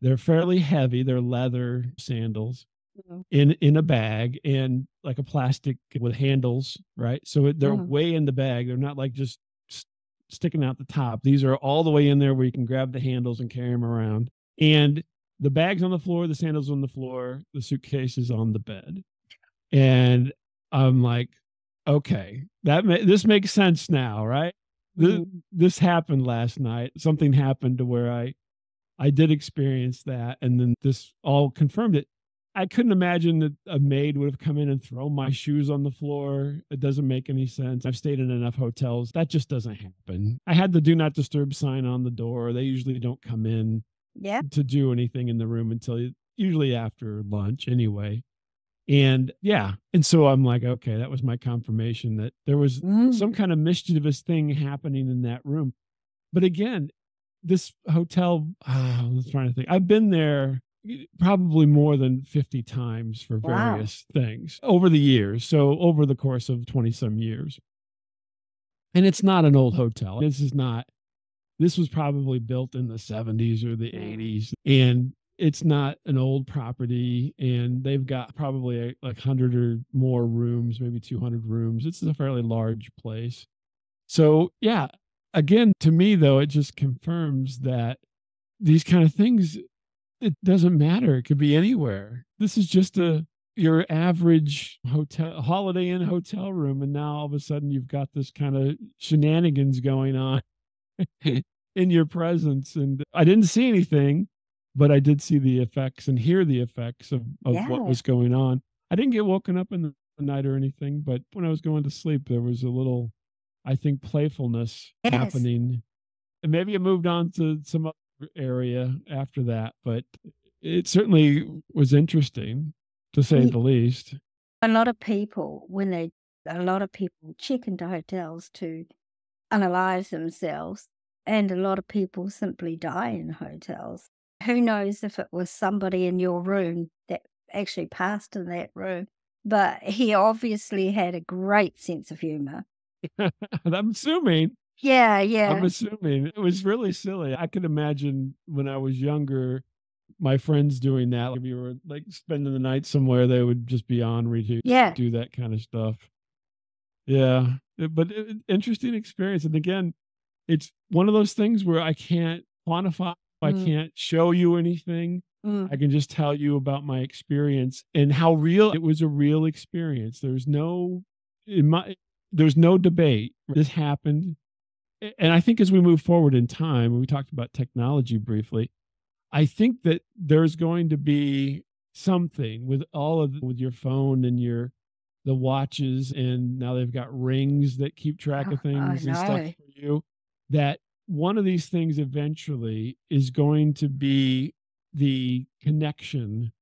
They're fairly heavy. They're leather sandals mm-hmm. in, in a bag, and like a plastic with handles, right? So they're mm-hmm. way in the bag. They're not like just st- sticking out the top. These are all the way in there where you can grab the handles and carry them around. And the bag's on the floor, the sandals on the floor, the suitcase is on the bed. And I'm like, okay, that ma- this makes sense now, right? This, this happened last night. Something happened to where I, I did experience that. And then this all confirmed it. I couldn't imagine that a maid would have come in and thrown my shoes on the floor. It doesn't make any sense. I've stayed in enough hotels. That just doesn't happen. I had the do not disturb sign on the door. They usually don't come in. Yeah. To do anything in the room until you, usually after lunch anyway. And yeah. And so I'm like, okay, that was my confirmation that there was mm-hmm. some kind of mischievous thing happening in that room. But again, this hotel, oh, I was trying to think, I've been there probably more than fifty times for various wow. things over the years. So over the course of twenty some years. And it's not an old hotel. This is not. This was probably built in the seventies or the eighties, and it's not an old property, and they've got probably a, like one hundred or more rooms, maybe two hundred rooms. It's a fairly large place. So, yeah, again, to me, though, it just confirms that these kind of things, it doesn't matter. It could be anywhere. This is just a your average hotel, Holiday Inn hotel room, and now all of a sudden you've got this kind of shenanigans going on in your presence. And I didn't see anything, but I did see the effects and hear the effects of, of yeah. what was going on. I didn't get woken up in the night or anything, but when I was going to sleep, there was a little, I think, playfulness yes. happening. And maybe it moved on to some other area after that, but it certainly was interesting, to say yeah. the least. A lot of people, when they, a lot of people check into hotels to unalive themselves, and a lot of people simply die in hotels. Who knows if it was somebody in your room that actually passed in that room, but he obviously had a great sense of humor. I'm assuming. Yeah, yeah. I'm assuming. It was really silly. I could imagine when I was younger, my friends doing that. Like if you were like spending the night somewhere, they would just be ornery to yeah. do that kind of stuff. Yeah. But it, interesting experience. And again, it's one of those things where I can't quantify. Mm. I can't show you anything. Mm. I can just tell you about my experience and how real it was. A real experience. There's no, in my, there's no debate. This happened. And I think as we move forward in time, we talked about technology briefly. I think that there's going to be something with all of, with your phone and your, the watches, and now they've got rings that keep track of things oh, and stuff for you, that one of these things eventually is going to be the connection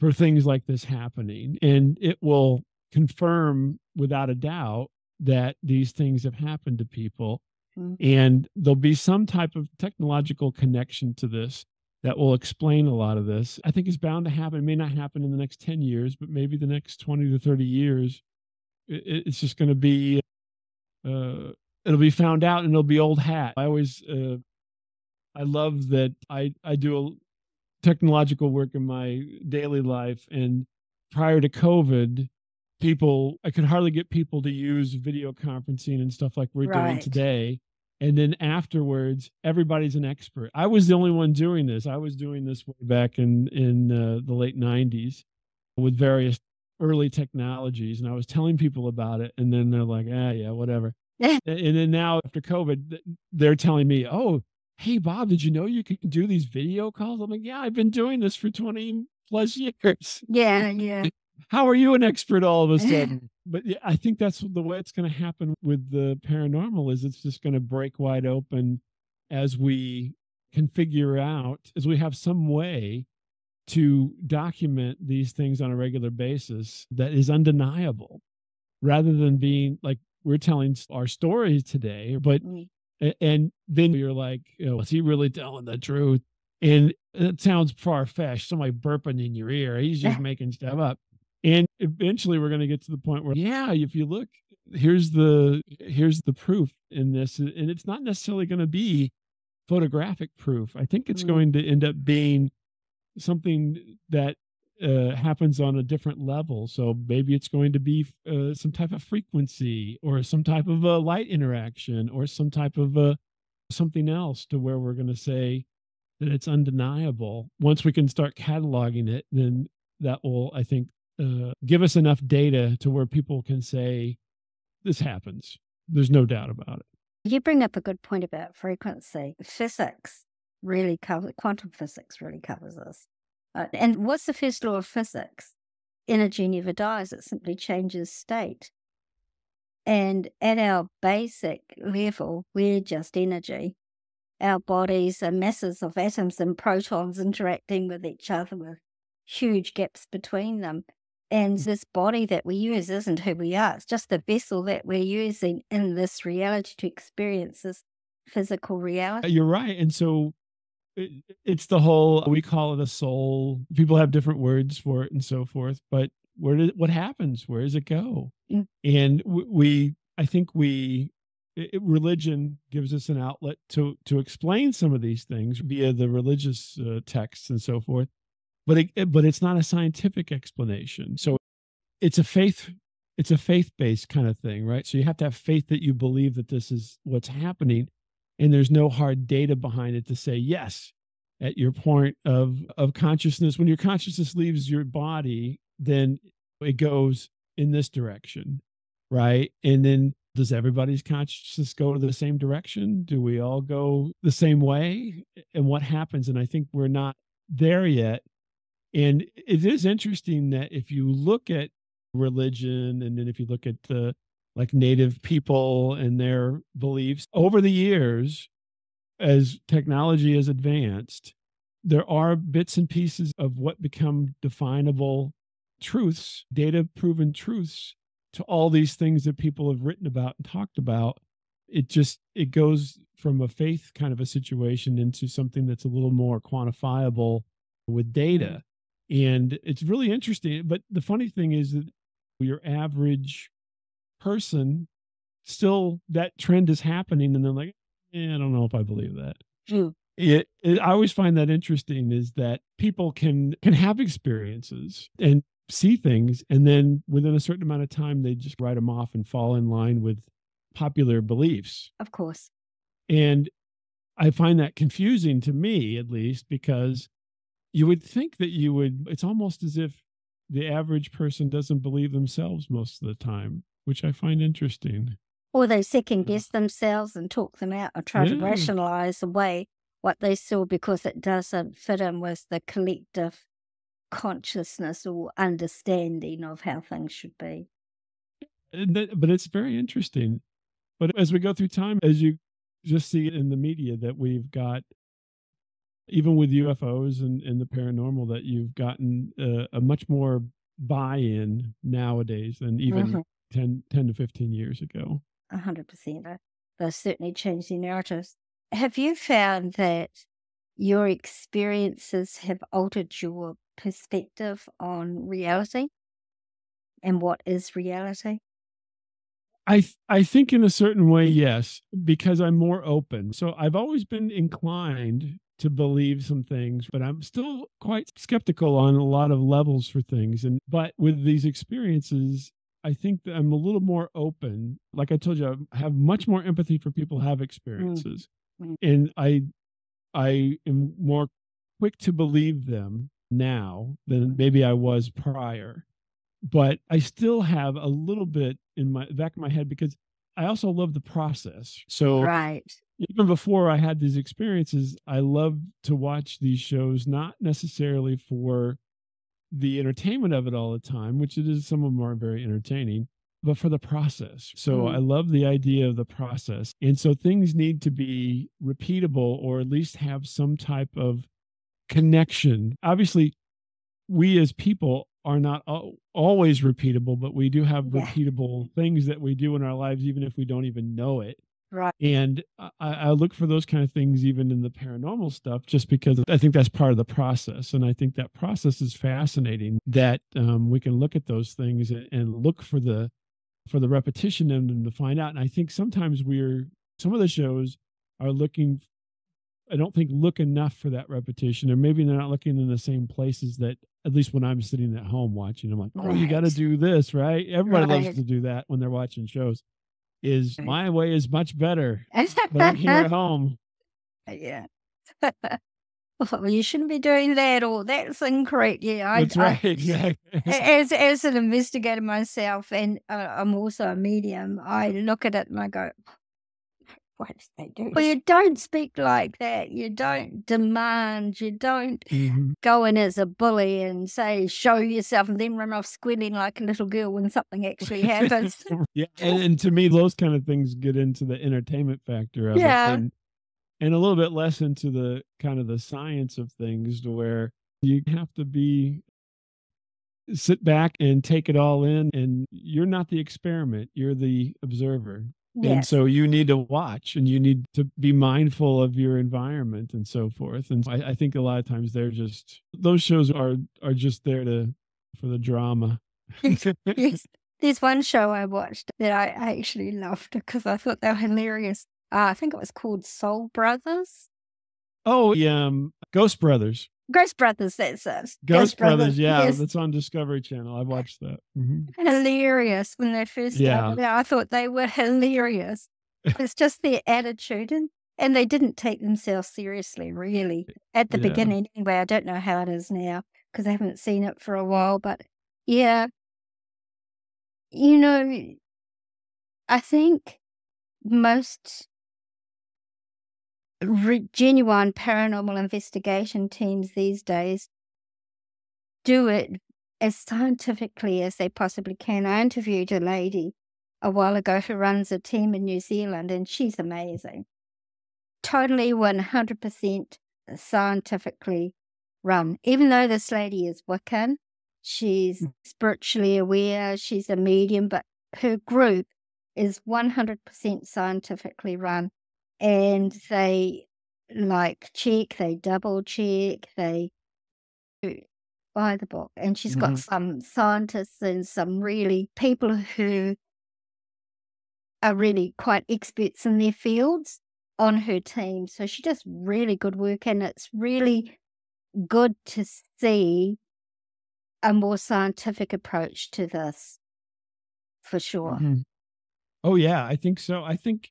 for things like this happening. And it will confirm without a doubt that these things have happened to people. Mm-hmm. And there'll be some type of technological connection to this that will explain a lot of this. I think it's bound to happen. It may not happen in the next ten years, but maybe the next twenty to thirty years, it, it's just going to be, uh, it'll be found out and it'll be old hat. I always, uh, I love that I, I do a technological work in my daily life. And prior to COVID, people, I could hardly get people to use video conferencing and stuff like we're right. doing today. And then afterwards, everybody's an expert. I was the only one doing this. I was doing this way back in, in uh, the late nineties with various early technologies. And I was telling people about it. And then they're like, ah, yeah, whatever. and then now after COVID, they're telling me, oh, hey, Bob, did you know you can do these video calls? I'm like, yeah, I've been doing this for twenty plus years. Yeah, yeah. How are you an expert all of a sudden? But yeah, I think that's the way it's going to happen with the paranormal. Is it's just going to break wide open as we can figure out is we have some way to document these things on a regular basis that is undeniable, rather than being like, we're telling our stories today, but and then you're like, you know, is he really telling the truth? And it sounds far-fetched, somebody burping in your ear. He's just yeah. making stuff up. And eventually we're going to get to the point where, yeah, if you look, here's the here's the proof in this. And it's not necessarily going to be photographic proof. I think it's mm. going to end up being something that uh, happens on a different level. So maybe it's going to be uh, some type of frequency or some type of a light interaction or some type of a, something else to where we're going to say, that it's undeniable. Once we can start cataloging it, then that will, I think, uh, give us enough data to where people can say, this happens. There's no doubt about it. You bring up a good point about frequency. Physics really covers, quantum physics really covers this. Uh, and what's the first law of physics? Energy never dies. It simply changes state. And at our basic level, we're just energy. Our bodies are masses of atoms and protons interacting with each other with huge gaps between them. And this body that we use isn't who we are. It's just the vessel that we're using in this reality to experience this physical reality. You're right. And so it, it's the whole, we call it a soul. People have different words for it and so forth. But where did, what happens? Where does it go? Mm. And we, I think we... It, religion gives us an outlet to to explain some of these things via the religious uh, texts and so forth, but it, it, but it's not a scientific explanation. So it's a faith it's a faith-based kind of thing, right? So you have to have faith that you believe that this is what's happening, and there's no hard data behind it to say yes. At your point of of consciousness, when your consciousness leaves your body, then it goes in this direction, right? And then does everybody's consciousness go to the same direction? Do we all go the same way? And what happens? And I think we're not there yet. And it is interesting that if you look at religion, and then if you look at the like native people and their beliefs over the years, as technology has advanced, there are bits and pieces of what become definable truths, data-proven truths, to all these things that people have written about and talked about. It just, it goes from a faith kind of a situation into something that's a little more quantifiable with data. And it's really interesting. But the funny thing is that your average person, still that trend is happening. And they're like, eh, I don't know if I believe that. Mm. It, it, I always find that interesting is that people can can have experiences and see things, and then within a certain amount of time they just write them off and fall in line with popular beliefs. Of course. And I find that confusing, to me at least, because you would think that you would, it's almost as if the average person doesn't believe themselves most of the time, which I find interesting. Or they second guess themselves and talk them out or try yeah. to rationalize away what they saw because it doesn't fit in with the collective consciousness or understanding of how things should be. But it's very interesting. But as we go through time, as you just see in the media that we've got, even with U F Os and, and the paranormal, that you've gotten uh, a much more buy-in nowadays than even mm-hmm. ten, ten to fifteen years ago. one hundred percent. They've certainly changed the narratives. Have you found that your experiences have altered your perspective on reality and what is reality? I th I think in a certain way, yes, because I'm more open. So I've always been inclined to believe some things, but I'm still quite skeptical on a lot of levels for things. And but with these experiences, I think that I'm a little more open. Like I told you, I have much more empathy for people who have experiences. Mm-hmm. And I I am more quick to believe them now than maybe I was prior, but I still have a little bit in my back of my head because I also love the process. So right. even before I had these experiences, I loved to watch these shows, not necessarily for the entertainment of it all the time, which it is, some of them are very entertaining, but for the process. So mm. I love the idea of the process. And so things need to be repeatable, or at least have some type of connection. Obviously, we as people are not always repeatable, but we do have yeah. repeatable things that we do in our lives, even if we don't even know it. Right. And I, I look for those kind of things even in the paranormal stuff, just because I think that's part of the process. And I think that process is fascinating, that um, we can look at those things and, and look for the for the repetition in them to find out. And I think sometimes we're, some of the shows are looking, I don't think look enough for that repetition, or maybe they're not looking in the same places that, at least when I'm sitting at home watching, I'm like, oh, right. you got to do this, right? Everybody right. loves to do that when they're watching shows. Is my way is much better, but I'm here at home. Yeah. Well, you shouldn't be doing that, or that's incorrect. Yeah, I, that's right. I, exactly. As as an investigator myself, and uh, I'm also a medium, I look at it and I go, "Why did they do this?" Well, you don't speak like that. You don't demand. You don't mm-hmm. go in as a bully and say, "Show yourself," and then run off squinting like a little girl when something actually happens. Yeah, and, and to me, those kind of things get into the entertainment factor of yeah. it. And, And a little bit less into the kind of the science of things, to where you have to be, sit back and take it all in. And you're not the experiment, you're the observer. Yes. And so you need to watch, and you need to be mindful of your environment and so forth. And I, I think a lot of times they're just, those shows are, are just there to, for the drama. Yes. There's one show I watched that I actually loved because I thought they were hilarious. Uh, I think it was called Soul Brothers. Oh, yeah. Um, Ghost Brothers. Ghost Brothers, that's it. Ghost, Ghost Brothers, Brothers, yeah. Yes. That's on Discovery Channel. I watched that. Mm-hmm. Hilarious when they first started. Yeah. I thought they were hilarious. It's just their attitude. And, and they didn't take themselves seriously, really, at the yeah. beginning. Anyway, I don't know how it is now because I haven't seen it for a while. But, yeah, you know, I think most Re genuine paranormal investigation teams these days do it as scientifically as they possibly can. I interviewed a lady a while ago who runs a team in New Zealand, and she's amazing. Totally one hundred percent scientifically run. Even though this lady is Wiccan, she's spiritually aware, she's a medium, but her group is one hundred percent scientifically run. And they like check, they double check, they buy the book. And she's mm-hmm. got some scientists and some really people who are really quite experts in their fields on her team. So she does really good work, and it's really good to see a more scientific approach to this for sure. Mm-hmm. Oh, yeah, I think so. I think.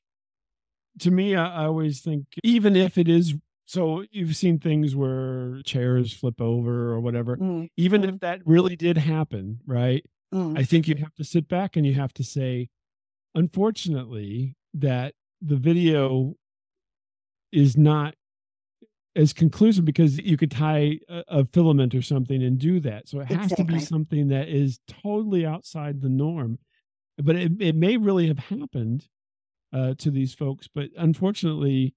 To me, I, I always think, even if it is, so you've seen things where chairs flip over or whatever, mm. even mm. if that really did happen, right? Mm. I think you have to sit back and you have to say, unfortunately, that the video is not as conclusive, because you could tie a, a filament or something and do that. So it has exactly. to be something that is totally outside the norm. But it, it may really have happened Uh, to these folks. But unfortunately,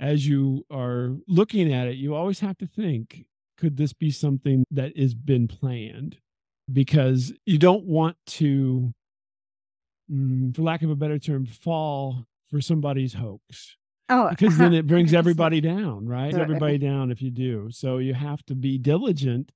as you are looking at it, you always have to think, could this be something that has been planned? Because you don't want to, for lack of a better term, fall for somebody's hoax. Oh, because uh-huh. then it brings everybody down, right? Right. Everybody down if you do. So you have to be diligent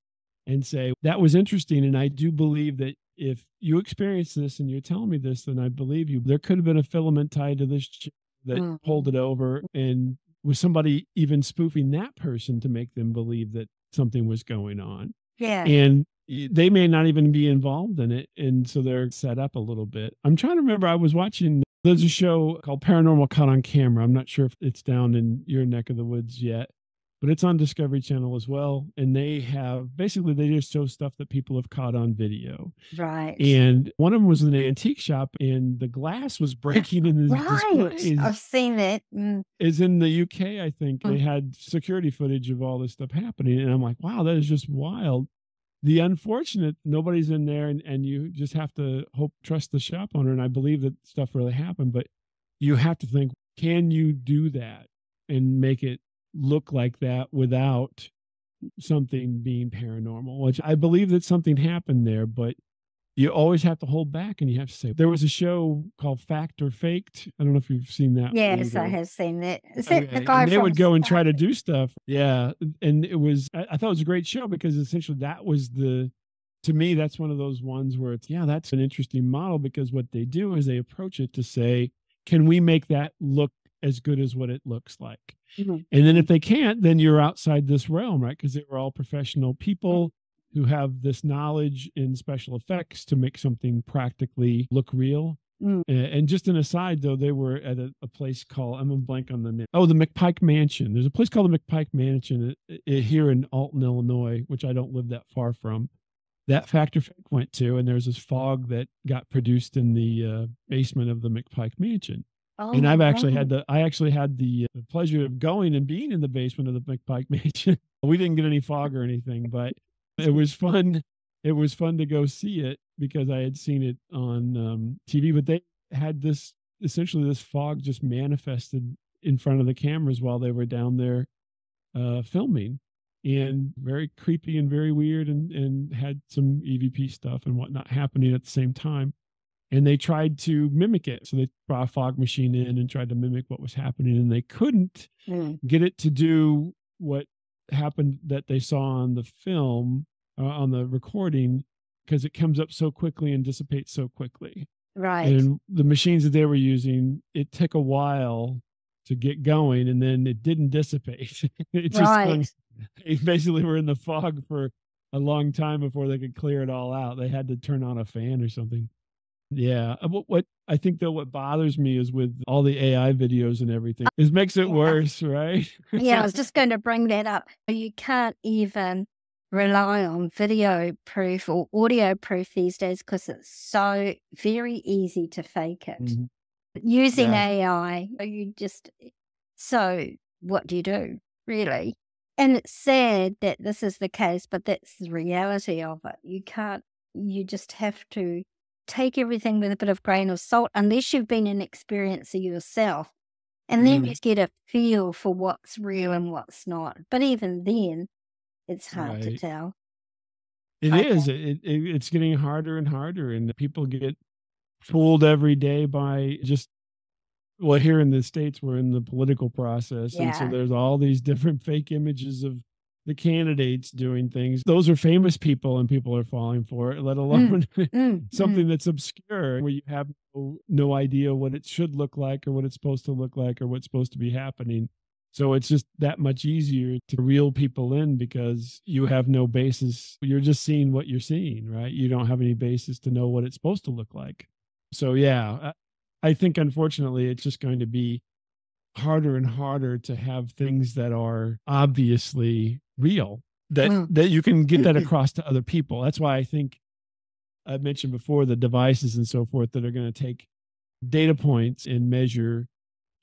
and say, that was interesting. And I do believe that if you experience this and you're telling me this, then I believe you. There could have been a filament tied to this chair that mm. pulled it over, and was somebody even spoofing that person to make them believe that something was going on. Yeah. And they may not even be involved in it. And so they're set up a little bit. I'm trying to remember, I was watching, there's a show called Paranormal Caught on Camera. I'm not sure if it's down in your neck of the woods yet, but it's on Discovery Channel as well. And they have, basically, they just show stuff that people have caught on video. Right. And one of them was in an antique shop, and the glass was breaking in the right. displays. I've seen it. Mm. It's in the U K, I think. Mm. They had security footage of all this stuff happening. And I'm like, wow, that is just wild. the unfortunate, nobody's in there, and, and you just have to hope, trust the shop owner. And I believe that stuff really happened, but you have to think, can you do that and make it look like that without something being paranormal? Which I believe that something happened there, but you always have to hold back, and you have to say, there was a show called Fact or Faked. I don't know if you've seen that. Yes, I have seen that. Is it okay. the guy they would go and try to do stuff. Yeah. And it was, I thought it was a great show because essentially that was the, to me, that's one of those ones where it's, yeah, that's an interesting model, because what they do is they approach it to say, can we make that look as good as what it looks like? Mm-hmm. And then if they can't, then you're outside this realm, right? Because they were all professional people. Mm-hmm. Who have this knowledge in special effects to make something practically look real. Mm. And just an aside, though, they were at a, a place called, I'm going to blank on the name. Oh, the McPike Mansion. There's a place called the McPike Mansion here in Alton, Illinois, which I don't live that far from. That Fact or Fake went to, and there's this fog that got produced in the uh, basement of the McPike Mansion. Oh, and I've actually God. had the, I actually had the, the pleasure of going and being in the basement of the McPike Mansion. We didn't get any fog or anything, but it was fun. It was fun to go see it because I had seen it on um, T V, but they had this, essentially this fog just manifested in front of the cameras while they were down there uh, filming, and very creepy and very weird, and, and had some E V P stuff and whatnot happening at the same time. And they tried to mimic it. So they brought a fog machine in and tried to mimic what was happening, and they couldn't mm. get it to do what happened that they saw on the film, uh, on the recording, because it comes up so quickly and dissipates so quickly. Right. And the machines that they were using, it took a while to get going, and then it didn't dissipate. It just right. hung, they basically were in the fog for a long time before they could clear it all out. They had to turn on a fan or something. Yeah. What, what I think, though, what bothers me is with all the A I videos and everything, it makes it yeah. worse, right? Yeah, I was just going to bring that up. You can't even rely on video proof or audio proof these days because it's so very easy to fake it. Mm-hmm. Using yeah. A I, you just, so what do you do, really? And it's sad that this is the case, but that's the reality of it. You can't, you just have to take everything with a bit of grain of salt, unless you've been an experiencer yourself, and then mm. you get a feel for what's real and what's not. But even then, it's hard right. to tell. It okay. is. It, it, it's getting harder and harder, and people get fooled every day by just, well, here in the States, we're in the political process, yeah. and so there's all these different fake images of the candidates doing things. Those are famous people and people are falling for it, let alone mm, mm, something mm. that's obscure where you have no, no idea what it should look like or what it's supposed to look like or what's supposed to be happening. So it's just that much easier to reel people in because you have no basis. You're just seeing what you're seeing, right? You don't have any basis to know what it's supposed to look like. So yeah, I, I think unfortunately it's just going to be harder and harder to have things that are obviously real, that wow. that you can get that across to other people. That's why I think I mentioned before the devices and so forth that are going to take data points and measure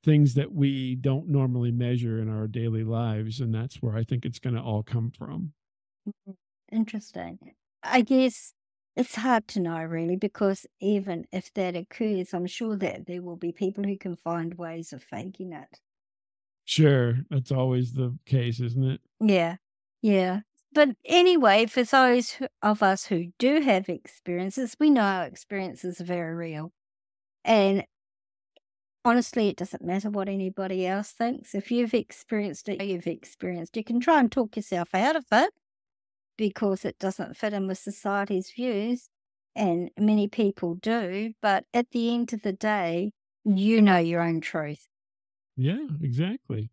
things that we don't normally measure in our daily lives. And that's where I think it's going to all come from. Interesting. I guess it's hard to know really, because even if that occurs, I'm sure that there will be people who can find ways of faking it. Sure. That's always the case, isn't it? Yeah. Yeah. But anyway, for those of us who do have experiences, we know our experiences are very real. And honestly, it doesn't matter what anybody else thinks. If you've experienced it, you've experienced it. You can try and talk yourself out of it because it doesn't fit in with society's views, and many people do. But at the end of the day, you know your own truth. Yeah, exactly.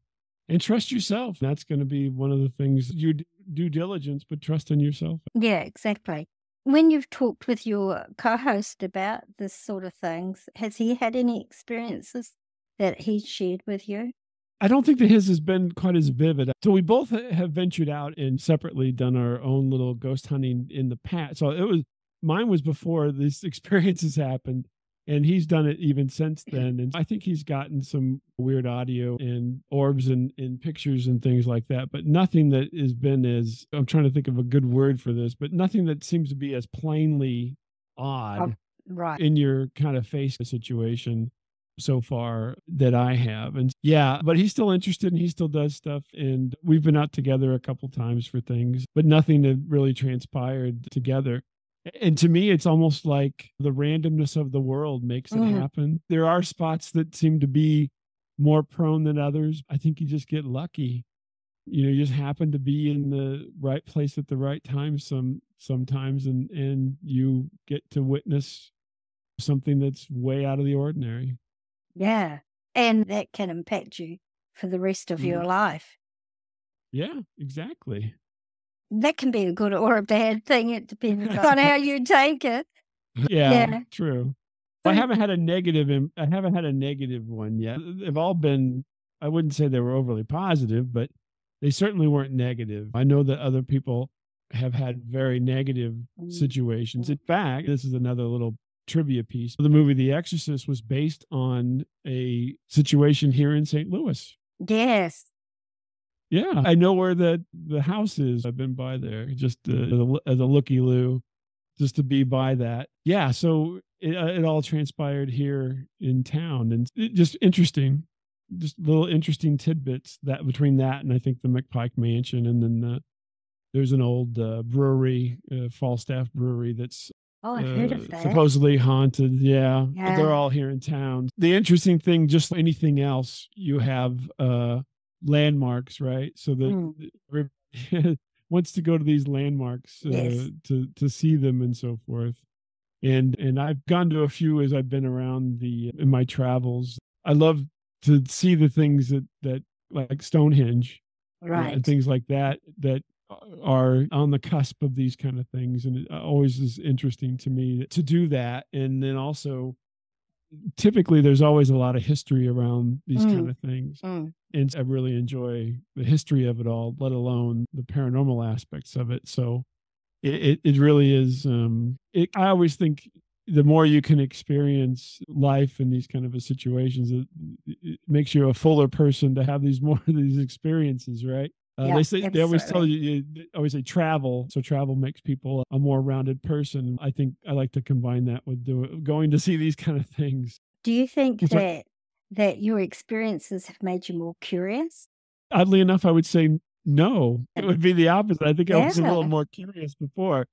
And trust yourself. That's going to be one of the things, you do due diligence, but trust in yourself. Yeah, exactly. When you've talked with your co-host about this sort of things, has he had any experiences that he shared with you? I don't think that his has been quite as vivid. So we both have ventured out and separately done our own little ghost hunting in the past. So it was, mine was before these experiences happened. And he's done it even since then. And I think he's gotten some weird audio and orbs and, and pictures and things like that, but nothing that has been as, I'm trying to think of a good word for this, but nothing that seems to be as plainly odd um, right. in your kind of face situation so far that I have. And yeah, but he's still interested and he still does stuff. And we've been out together a couple times for things, but nothing that really transpired together. And to me, it's almost like the randomness of the world makes it mm. happen. There are spots that seem to be more prone than others. I think you just get lucky. You know, you just happen to be in the right place at the right time some sometimes, and, and you get to witness something that's way out of the ordinary. Yeah. And that can impact you for the rest of mm. your life. Yeah, exactly. That can be a good or a bad thing. It depends on how you take it. Yeah, yeah. True. I haven't had a negative. I haven't had a negative one yet. They've all been, I wouldn't say they were overly positive, but they certainly weren't negative. I know that other people have had very negative situations. In fact, this is another little trivia piece. The movie The Exorcist was based on a situation here in Saint Louis. Yes. Yeah, I know where the, the house is. I've been by there just uh, as, a, as a looky-loo, just to be by that. Yeah, so it, uh, it all transpired here in town. And it, just interesting, just little interesting tidbits that between that and I think the McPike Mansion. And then uh, there's an old uh, brewery, uh, Falstaff Brewery, that's oh, I've uh, heard of that. Supposedly haunted. Yeah, yeah, they're all here in town. The interesting thing, just like anything else, you have... Uh, landmarks, right? So that mm. wants to go to these landmarks uh, yes. to to see them and so forth. And and I've gone to a few as I've been around the in my travels. I love to see the things that that like Stonehenge, right, and things like that that are on the cusp of these kind of things. And it always is interesting to me to do that. And then also, typically, there's always a lot of history around these mm. kind of things. Mm. And I really enjoy the history of it all, let alone the paranormal aspects of it. So it, it, it really is. Um, it, I always think the more you can experience life in these kind of situations, it, it makes you a fuller person to have these more of these experiences, right? Uh, yeah, they say, they always tell you, they always say travel. So travel makes people a more rounded person. I think I like to combine that with do, going to see these kind of things. Do you think that, I, that your experiences have made you more curious? Oddly enough, I would say no. It would be the opposite. I think yeah. I was a little more curious before.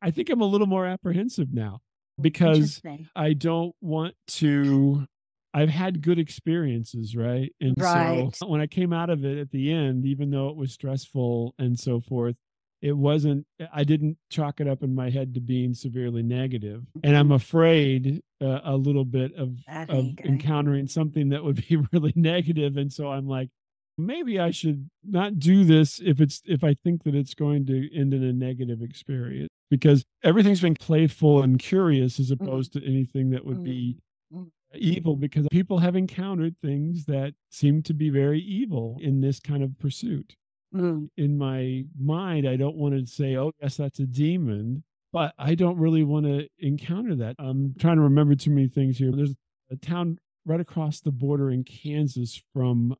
I think I'm a little more apprehensive now because I don't want to... I've had good experiences, right? And right. so when I came out of it at the end, even though it was stressful and so forth, it wasn't, I didn't chalk it up in my head to being severely negative. And I'm afraid uh, a little bit of, of encountering something that would be really negative. And so I'm like, maybe I should not do this if it's if I think that it's going to end in a negative experience, because everything's been playful and curious as opposed to anything that would be evil, because people have encountered things that seem to be very evil in this kind of pursuit. Mm. In my mind, I don't want to say, oh, yes, that's a demon, but I don't really want to encounter that. I'm trying to remember too many things here. There's a town right across the border in Kansas from,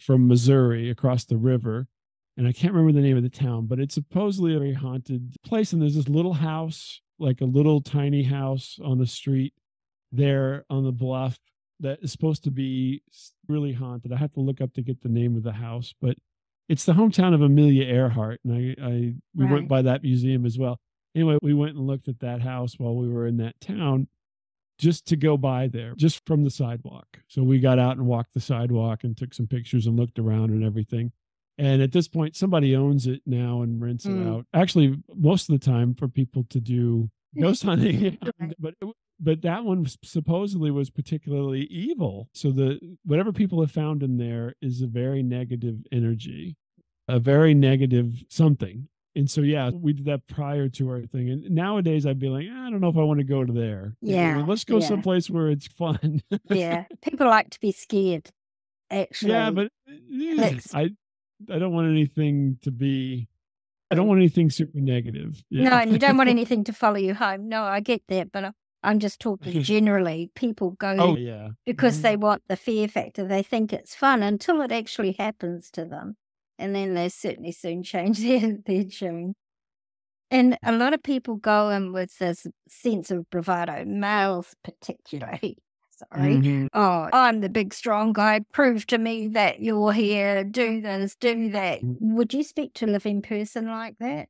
from Missouri, across the river. And I can't remember the name of the town, but it's supposedly a very haunted place. And there's this little house, like a little tiny house on the street there on the bluff that is supposed to be really haunted. I have to look up to get the name of the house, but it's the hometown of Amelia Earhart. And I, I we right. went by that museum as well. Anyway, we went and looked at that house while we were in that town just to go by there, just from the sidewalk. So we got out and walked the sidewalk and took some pictures and looked around and everything. And at this point, somebody owns it now and rents mm. it out. Actually, most of the time for people to do ghost hunting, but it, But that one supposedly was particularly evil. So the whatever people have found in there is a very negative energy, a very negative something. And so, yeah, we did that prior to our thing. And nowadays I'd be like, I don't know if I want to go to there. Yeah. You know, let's go yeah. someplace where it's fun. Yeah. People like to be scared, actually. Yeah, but yeah, I, I don't want anything to be... I don't want anything super negative. Yeah. No, and you don't want anything to follow you home. No, I get that, but... I I'm just talking generally. People go oh, yeah. because mm-hmm. they want the fear factor. They think it's fun until it actually happens to them. And then they certainly soon change their, their tune. And a lot of people go in with this sense of bravado, males particularly. Sorry. Mm-hmm. Oh, I'm the big strong guy. Prove to me that you're here. Do this, do that. Would you speak to a living person like that?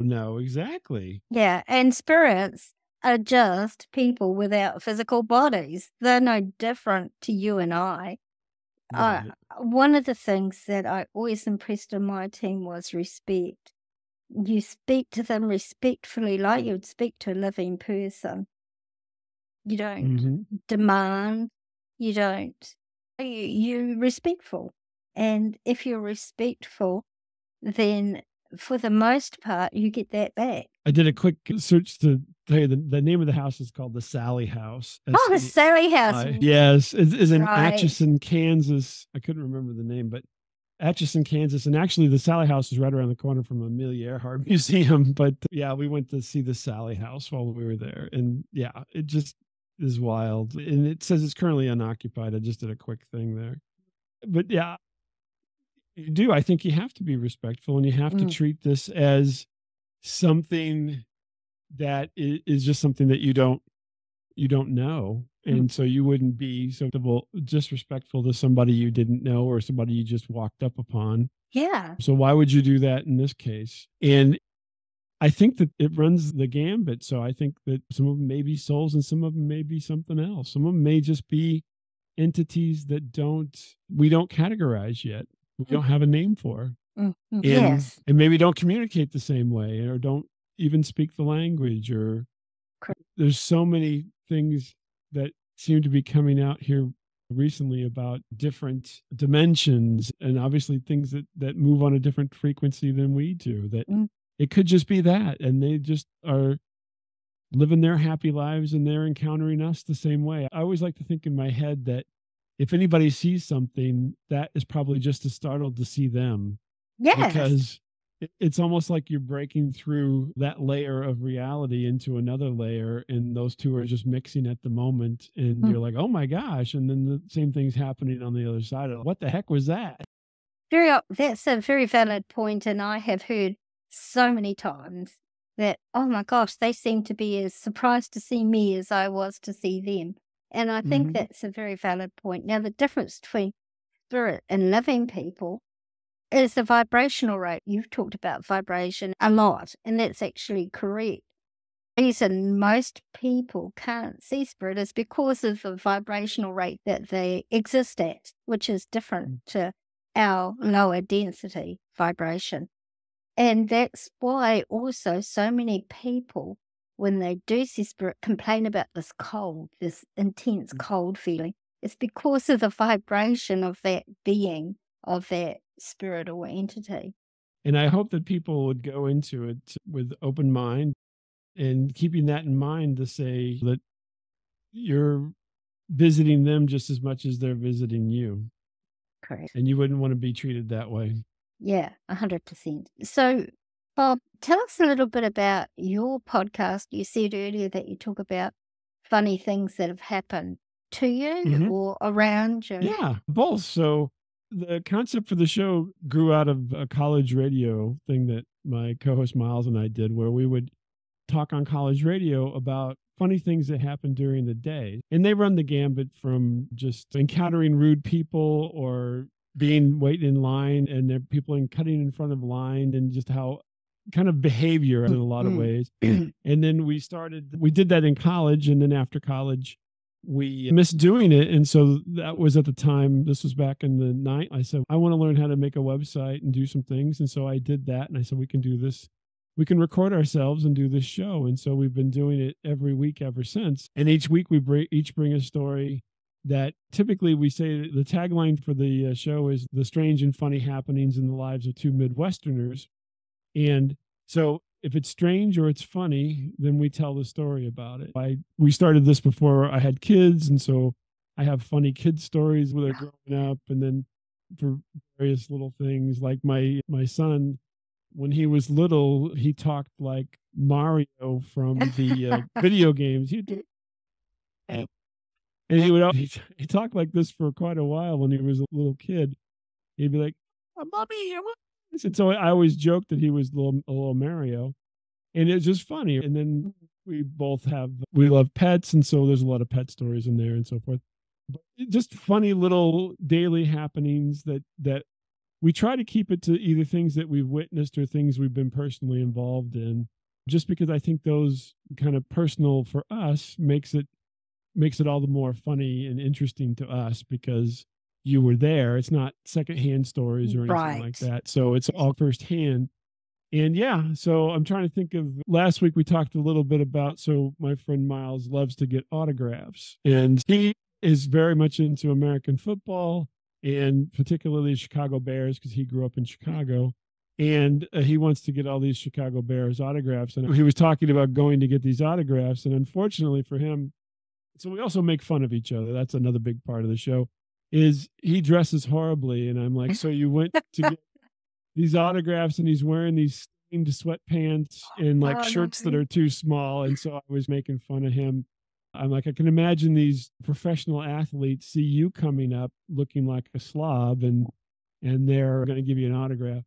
No, exactly. Yeah. And spirits are just people without physical bodies. They're no different to you and I. Right. Uh, one of the things that I always impressed on my team was respect. You speak to them respectfully, like you'd speak to a living person. You don't mm-hmm. demand. You don't. You, you're respectful. And if you're respectful, then for the most part, you get that back. I did a quick search to tell you the, the name of the house is called the Sally House. Oh, the Sally House. Yes, it is in right. Atchison, Kansas. I couldn't remember the name, but Atchison, Kansas. And actually, the Sally House is right around the corner from Amelia Earhart Museum. But yeah, we went to see the Sally House while we were there. And yeah, it just is wild. And it says it's currently unoccupied. I just did a quick thing there. But yeah, you do. I think you have to be respectful and you have mm. to treat this as something that is just something that you don't, you don't know. And mm. so you wouldn't be so disrespectful to somebody you didn't know or somebody you just walked up upon. Yeah. So why would you do that in this case? And I think that it runs the gambit. So I think that some of them may be souls and some of them may be something else. Some of them may just be entities that don't, we don't categorize yet. We don't have a name for. Mm-hmm. And, yes. and maybe don't communicate the same way or don't even speak the language or Correct. There's so many things that seem to be coming out here recently about different dimensions and obviously things that, that move on a different frequency than we do, that mm. it could just be that. And they just are living their happy lives and they're encountering us the same way. I always like to think in my head that if anybody sees something, that is probably just as startled to see them. Yes. Because it's almost like you're breaking through that layer of reality into another layer, and those two are just mixing at the moment, and mm-hmm. you're like, oh my gosh, and then the same thing's happening on the other side of it. What the heck was that? Very, that's a very valid point, and I have heard so many times that, oh my gosh, they seem to be as surprised to see me as I was to see them. And I think mm-hmm. that's a very valid point. Now, the difference between spirit and living people is the vibrational rate. You've talked about vibration a lot, and that's actually correct. The reason most people can't see spirit is because of the vibrational rate that they exist at, which is different to our lower density vibration. And that's why also so many people, when they do see spirit, complain about this cold, this intense cold feeling. It's because of the vibration of that being, of that spirit or entity. And I hope that people would go into it with open mind and keeping that in mind to say that you're visiting them just as much as they're visiting you. Correct. And you wouldn't want to be treated that way. Yeah, one hundred percent. So, Bob, tell us a little bit about your podcast. You said earlier that you talk about funny things that have happened to you mm-hmm. or around you. Yeah, both. So the concept for the show grew out of a college radio thing that my co-host Miles and I did, where we would talk on college radio about funny things that happen during the day. And they run the gambit from just encountering rude people or being waiting in line and there people in cutting in front of line and just how kind of behavior in a lot of ways. And then we started, we did that in college. And then after college, we missed doing it. And so that was at the time, this was back in the night. I said, I want to learn how to make a website and do some things. And so I did that. And I said, we can do this. We can record ourselves and do this show. And so we've been doing it every week ever since. And each week we bring, each bring a story that typically we say the tagline for the show is the strange and funny happenings in the lives of two Midwesterners. And so if it's strange or it's funny, then we tell the story about it. I, we started this before I had kids. And so I have funny kid stories where they're growing up. And then for various little things, like my, my son, when he was little, he talked like Mario from the uh, video games. He And, and he would always, he talked like this for quite a while when he was a little kid. He'd be like, oh, "Mommy, I'm and so I always joked that he was little, a little Mario, and it's just funny. And then we both have we love pets, and so there's a lot of pet stories in there and so forth. But just funny little daily happenings that that we try to keep it to either things that we've witnessed or things we've been personally involved in, just because I think those kind of personal for us makes it makes it all the more funny and interesting to us because you were there. It's not secondhand stories or anything right. like that. So it's all firsthand. And yeah, so I'm trying to think of last week we talked a little bit about, so my friend Miles loves to get autographs and he is very much into American football and particularly Chicago Bears because he grew up in Chicago and uh, he wants to get all these Chicago Bears autographs. And he was talking about going to get these autographs. And unfortunately for him, so we also make fun of each other. That's another big part of the show. Is he dresses horribly. And I'm like, so you went to get these autographs and he's wearing these stained sweatpants and like oh, shirts that are too small. And so I was making fun of him. I'm like, I can imagine these professional athletes see you coming up looking like a slob and, and they're going to give you an autograph.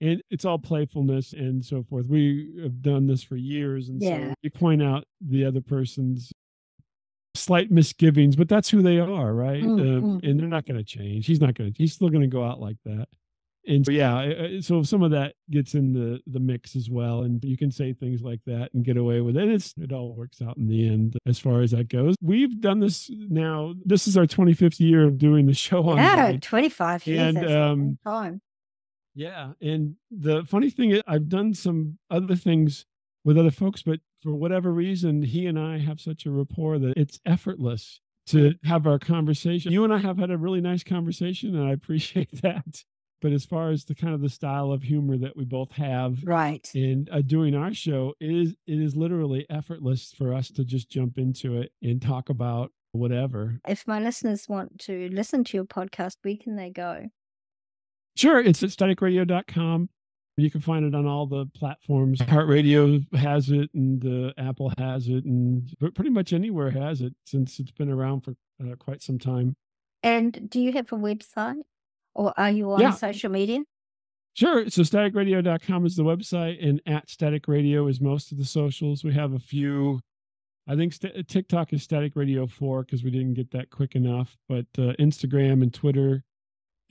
And it's all playfulness and so forth. We have done this for years. And yeah. so you point out the other person's slight misgivings, but that's who they are, right? Mm-hmm. uh, and they're not going to change. He's not going to, he's still going to go out like that. And so, yeah, so some of that gets in the, the mix as well. And you can say things like that and get away with it. It's, it all works out in the end as far as that goes. We've done this now. This is our twenty-fifth year of doing the show on. Yeah, twenty-five years. And, um, time. Yeah. And the funny thing is I've done some other things with other folks, but for whatever reason, he and I have such a rapport that it's effortless to have our conversation. You and I have had a really nice conversation, and I appreciate that. But as far as the kind of the style of humor that we both have right. in uh, doing our show, it is, it is literally effortless for us to just jump into it and talk about whatever. If my listeners want to listen to your podcast, where can they go? Sure. It's at static radio dot com. You can find it on all the platforms. iHeartRadio has it and uh, Apple has it and pretty much anywhere has it since it's been around for uh, quite some time. And do you have a website? Or are you on yeah. social media? Sure. So static radio dot com is the website and at Static Radio is most of the socials. We have a few. I think st- TikTok is Static Radio four because we didn't get that quick enough. But uh, Instagram and Twitter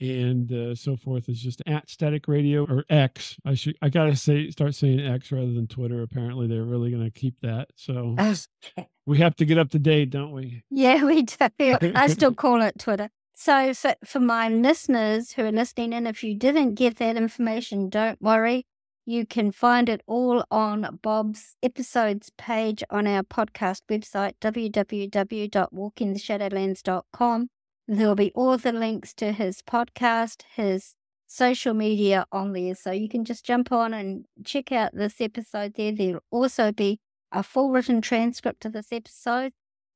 and uh, so forth is just at Static Radio or X. I should I gotta say start saying X rather than Twitter. Apparently they're really gonna keep that. So okay. we have to get up to date, don't we? Yeah, we do. I still call it Twitter. So for, for my listeners who are listening in, if you didn't get that information, don't worry. You can find it all on Bob's episodes page on our podcast website, w w w dot walking the shadowlands dot com. There'll be all the links to his podcast, his social media on there. So you can just jump on and check out this episode there. There'll also be a full written transcript of this episode.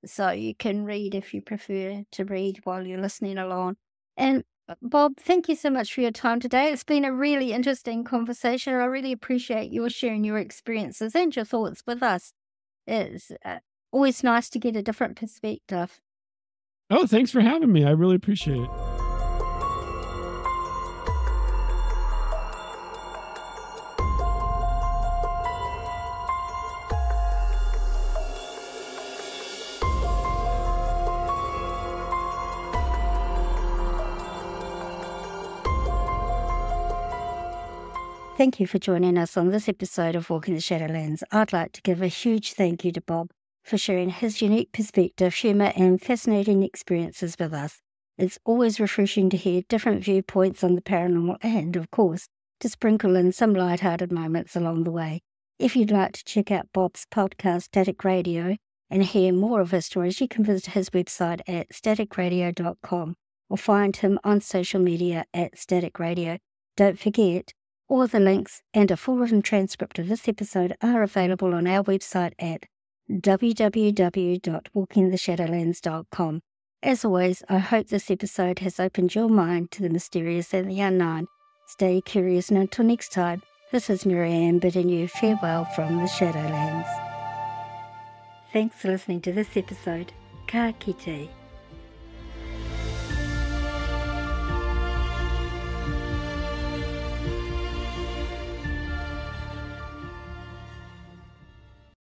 So you can read if you prefer to read while you're listening along. And Bob, thank you so much for your time today. It's been a really interesting conversation. I really appreciate your sharing your experiences and your thoughts with us. It's uh, always nice to get a different perspective. Oh, thanks for having me. I really appreciate it. Thank you for joining us on this episode of Walking the Shadowlands. I'd like to give a huge thank you to Bob for sharing his unique perspective, humour and fascinating experiences with us. It's always refreshing to hear different viewpoints on the paranormal and, of course, to sprinkle in some lighthearted moments along the way. If you'd like to check out Bob's podcast, Static Radio, and hear more of his stories, you can visit his website at static radio dot com or find him on social media at Static Radio. Don't forget, all the links and a full written transcript of this episode are available on our website at w w w dot walking the shadowlands dot com. As always, I hope this episode has opened your mind to the mysterious and the unknown. Stay curious, and until next time, this is Marianne bidding you farewell from the Shadowlands. Thanks for listening to this episode. Ka kite.